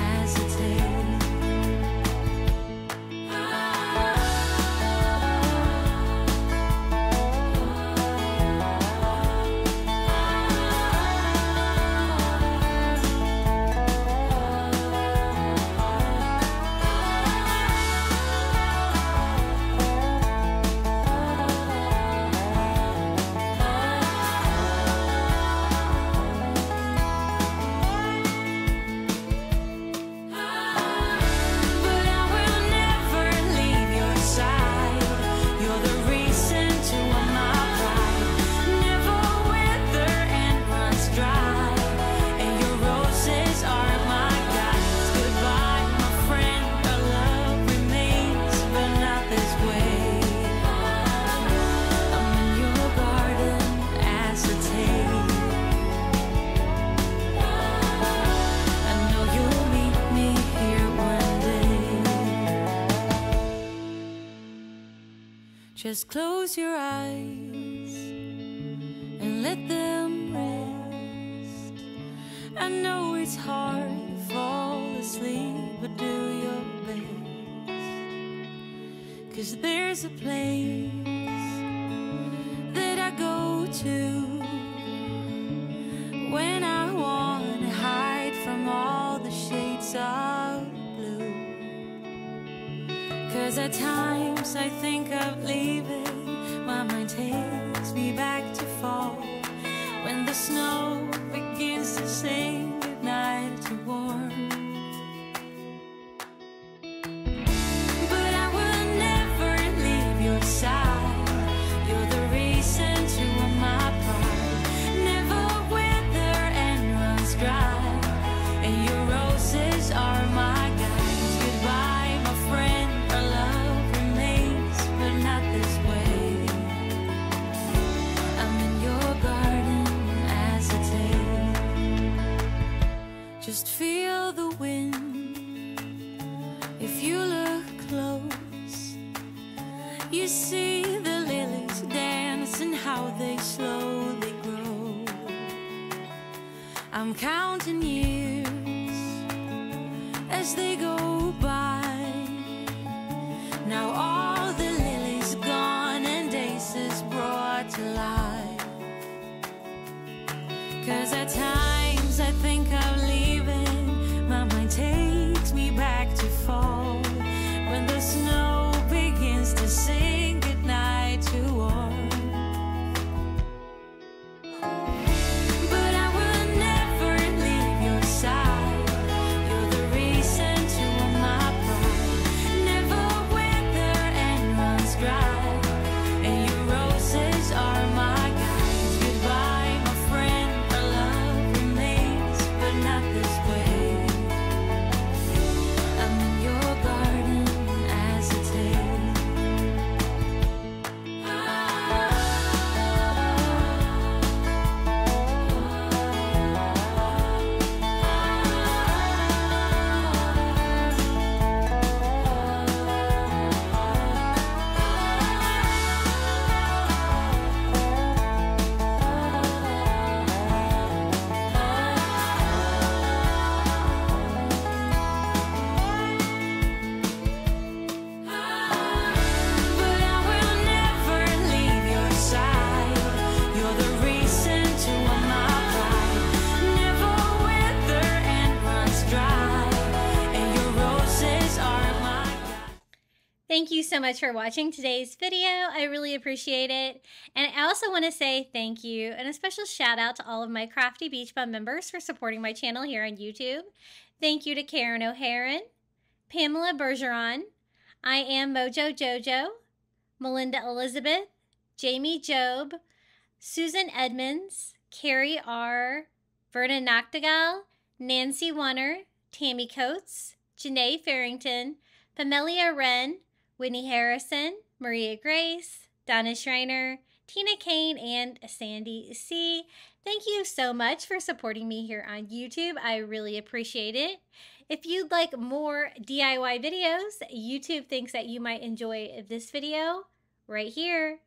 this way. Just close your eyes and let them rest. I know it's hard to fall asleep, but do your best. 'Cause there's a place that I go to when I want to hide from all the shades of blue. 'Cause at times I think of leaving, my mind takes me back to fall, when the snow begins to say goodnight to warm. But I will never leave your side. You're the reason to my pride. Never wither Just feel the wind. If you look close, you see the lilies dance and how they slowly grow. I'm counting years as they go by. Now all the lilies gone and aces brought to life. 'Cause at times I think I'm leaving, my mind takes me back to fall, when the snow begins to sing goodnight to all. But I will never leave your side. You're the reason to my pride. Never wither and runs dry, and your roses are my. Thank you so much for watching today's video. I really appreciate it. And I also want to say thank you and a special shout out to all of my Crafty Beach Bum members for supporting my channel here on YouTube. Thank you to Karen O'Haron, Pamela Bergeron, I Am Mojo Jojo, Melinda Elizabeth, Jamie Job, Susan Edmonds, Carrie R, Verna Noctegal, Nancy Warner, Tammy Coates, Janae Farrington, Pamelia Wren, Whitney Harrison, Maria Grace, Donna Schreiner, Tina Kane, and Sandy C. Thank you so much for supporting me here on YouTube. I really appreciate it. If you'd like more D I Y videos, YouTube thinks that you might enjoy this video right here.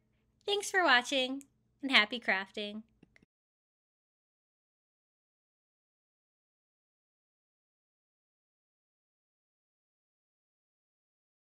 Thanks for watching and happy crafting.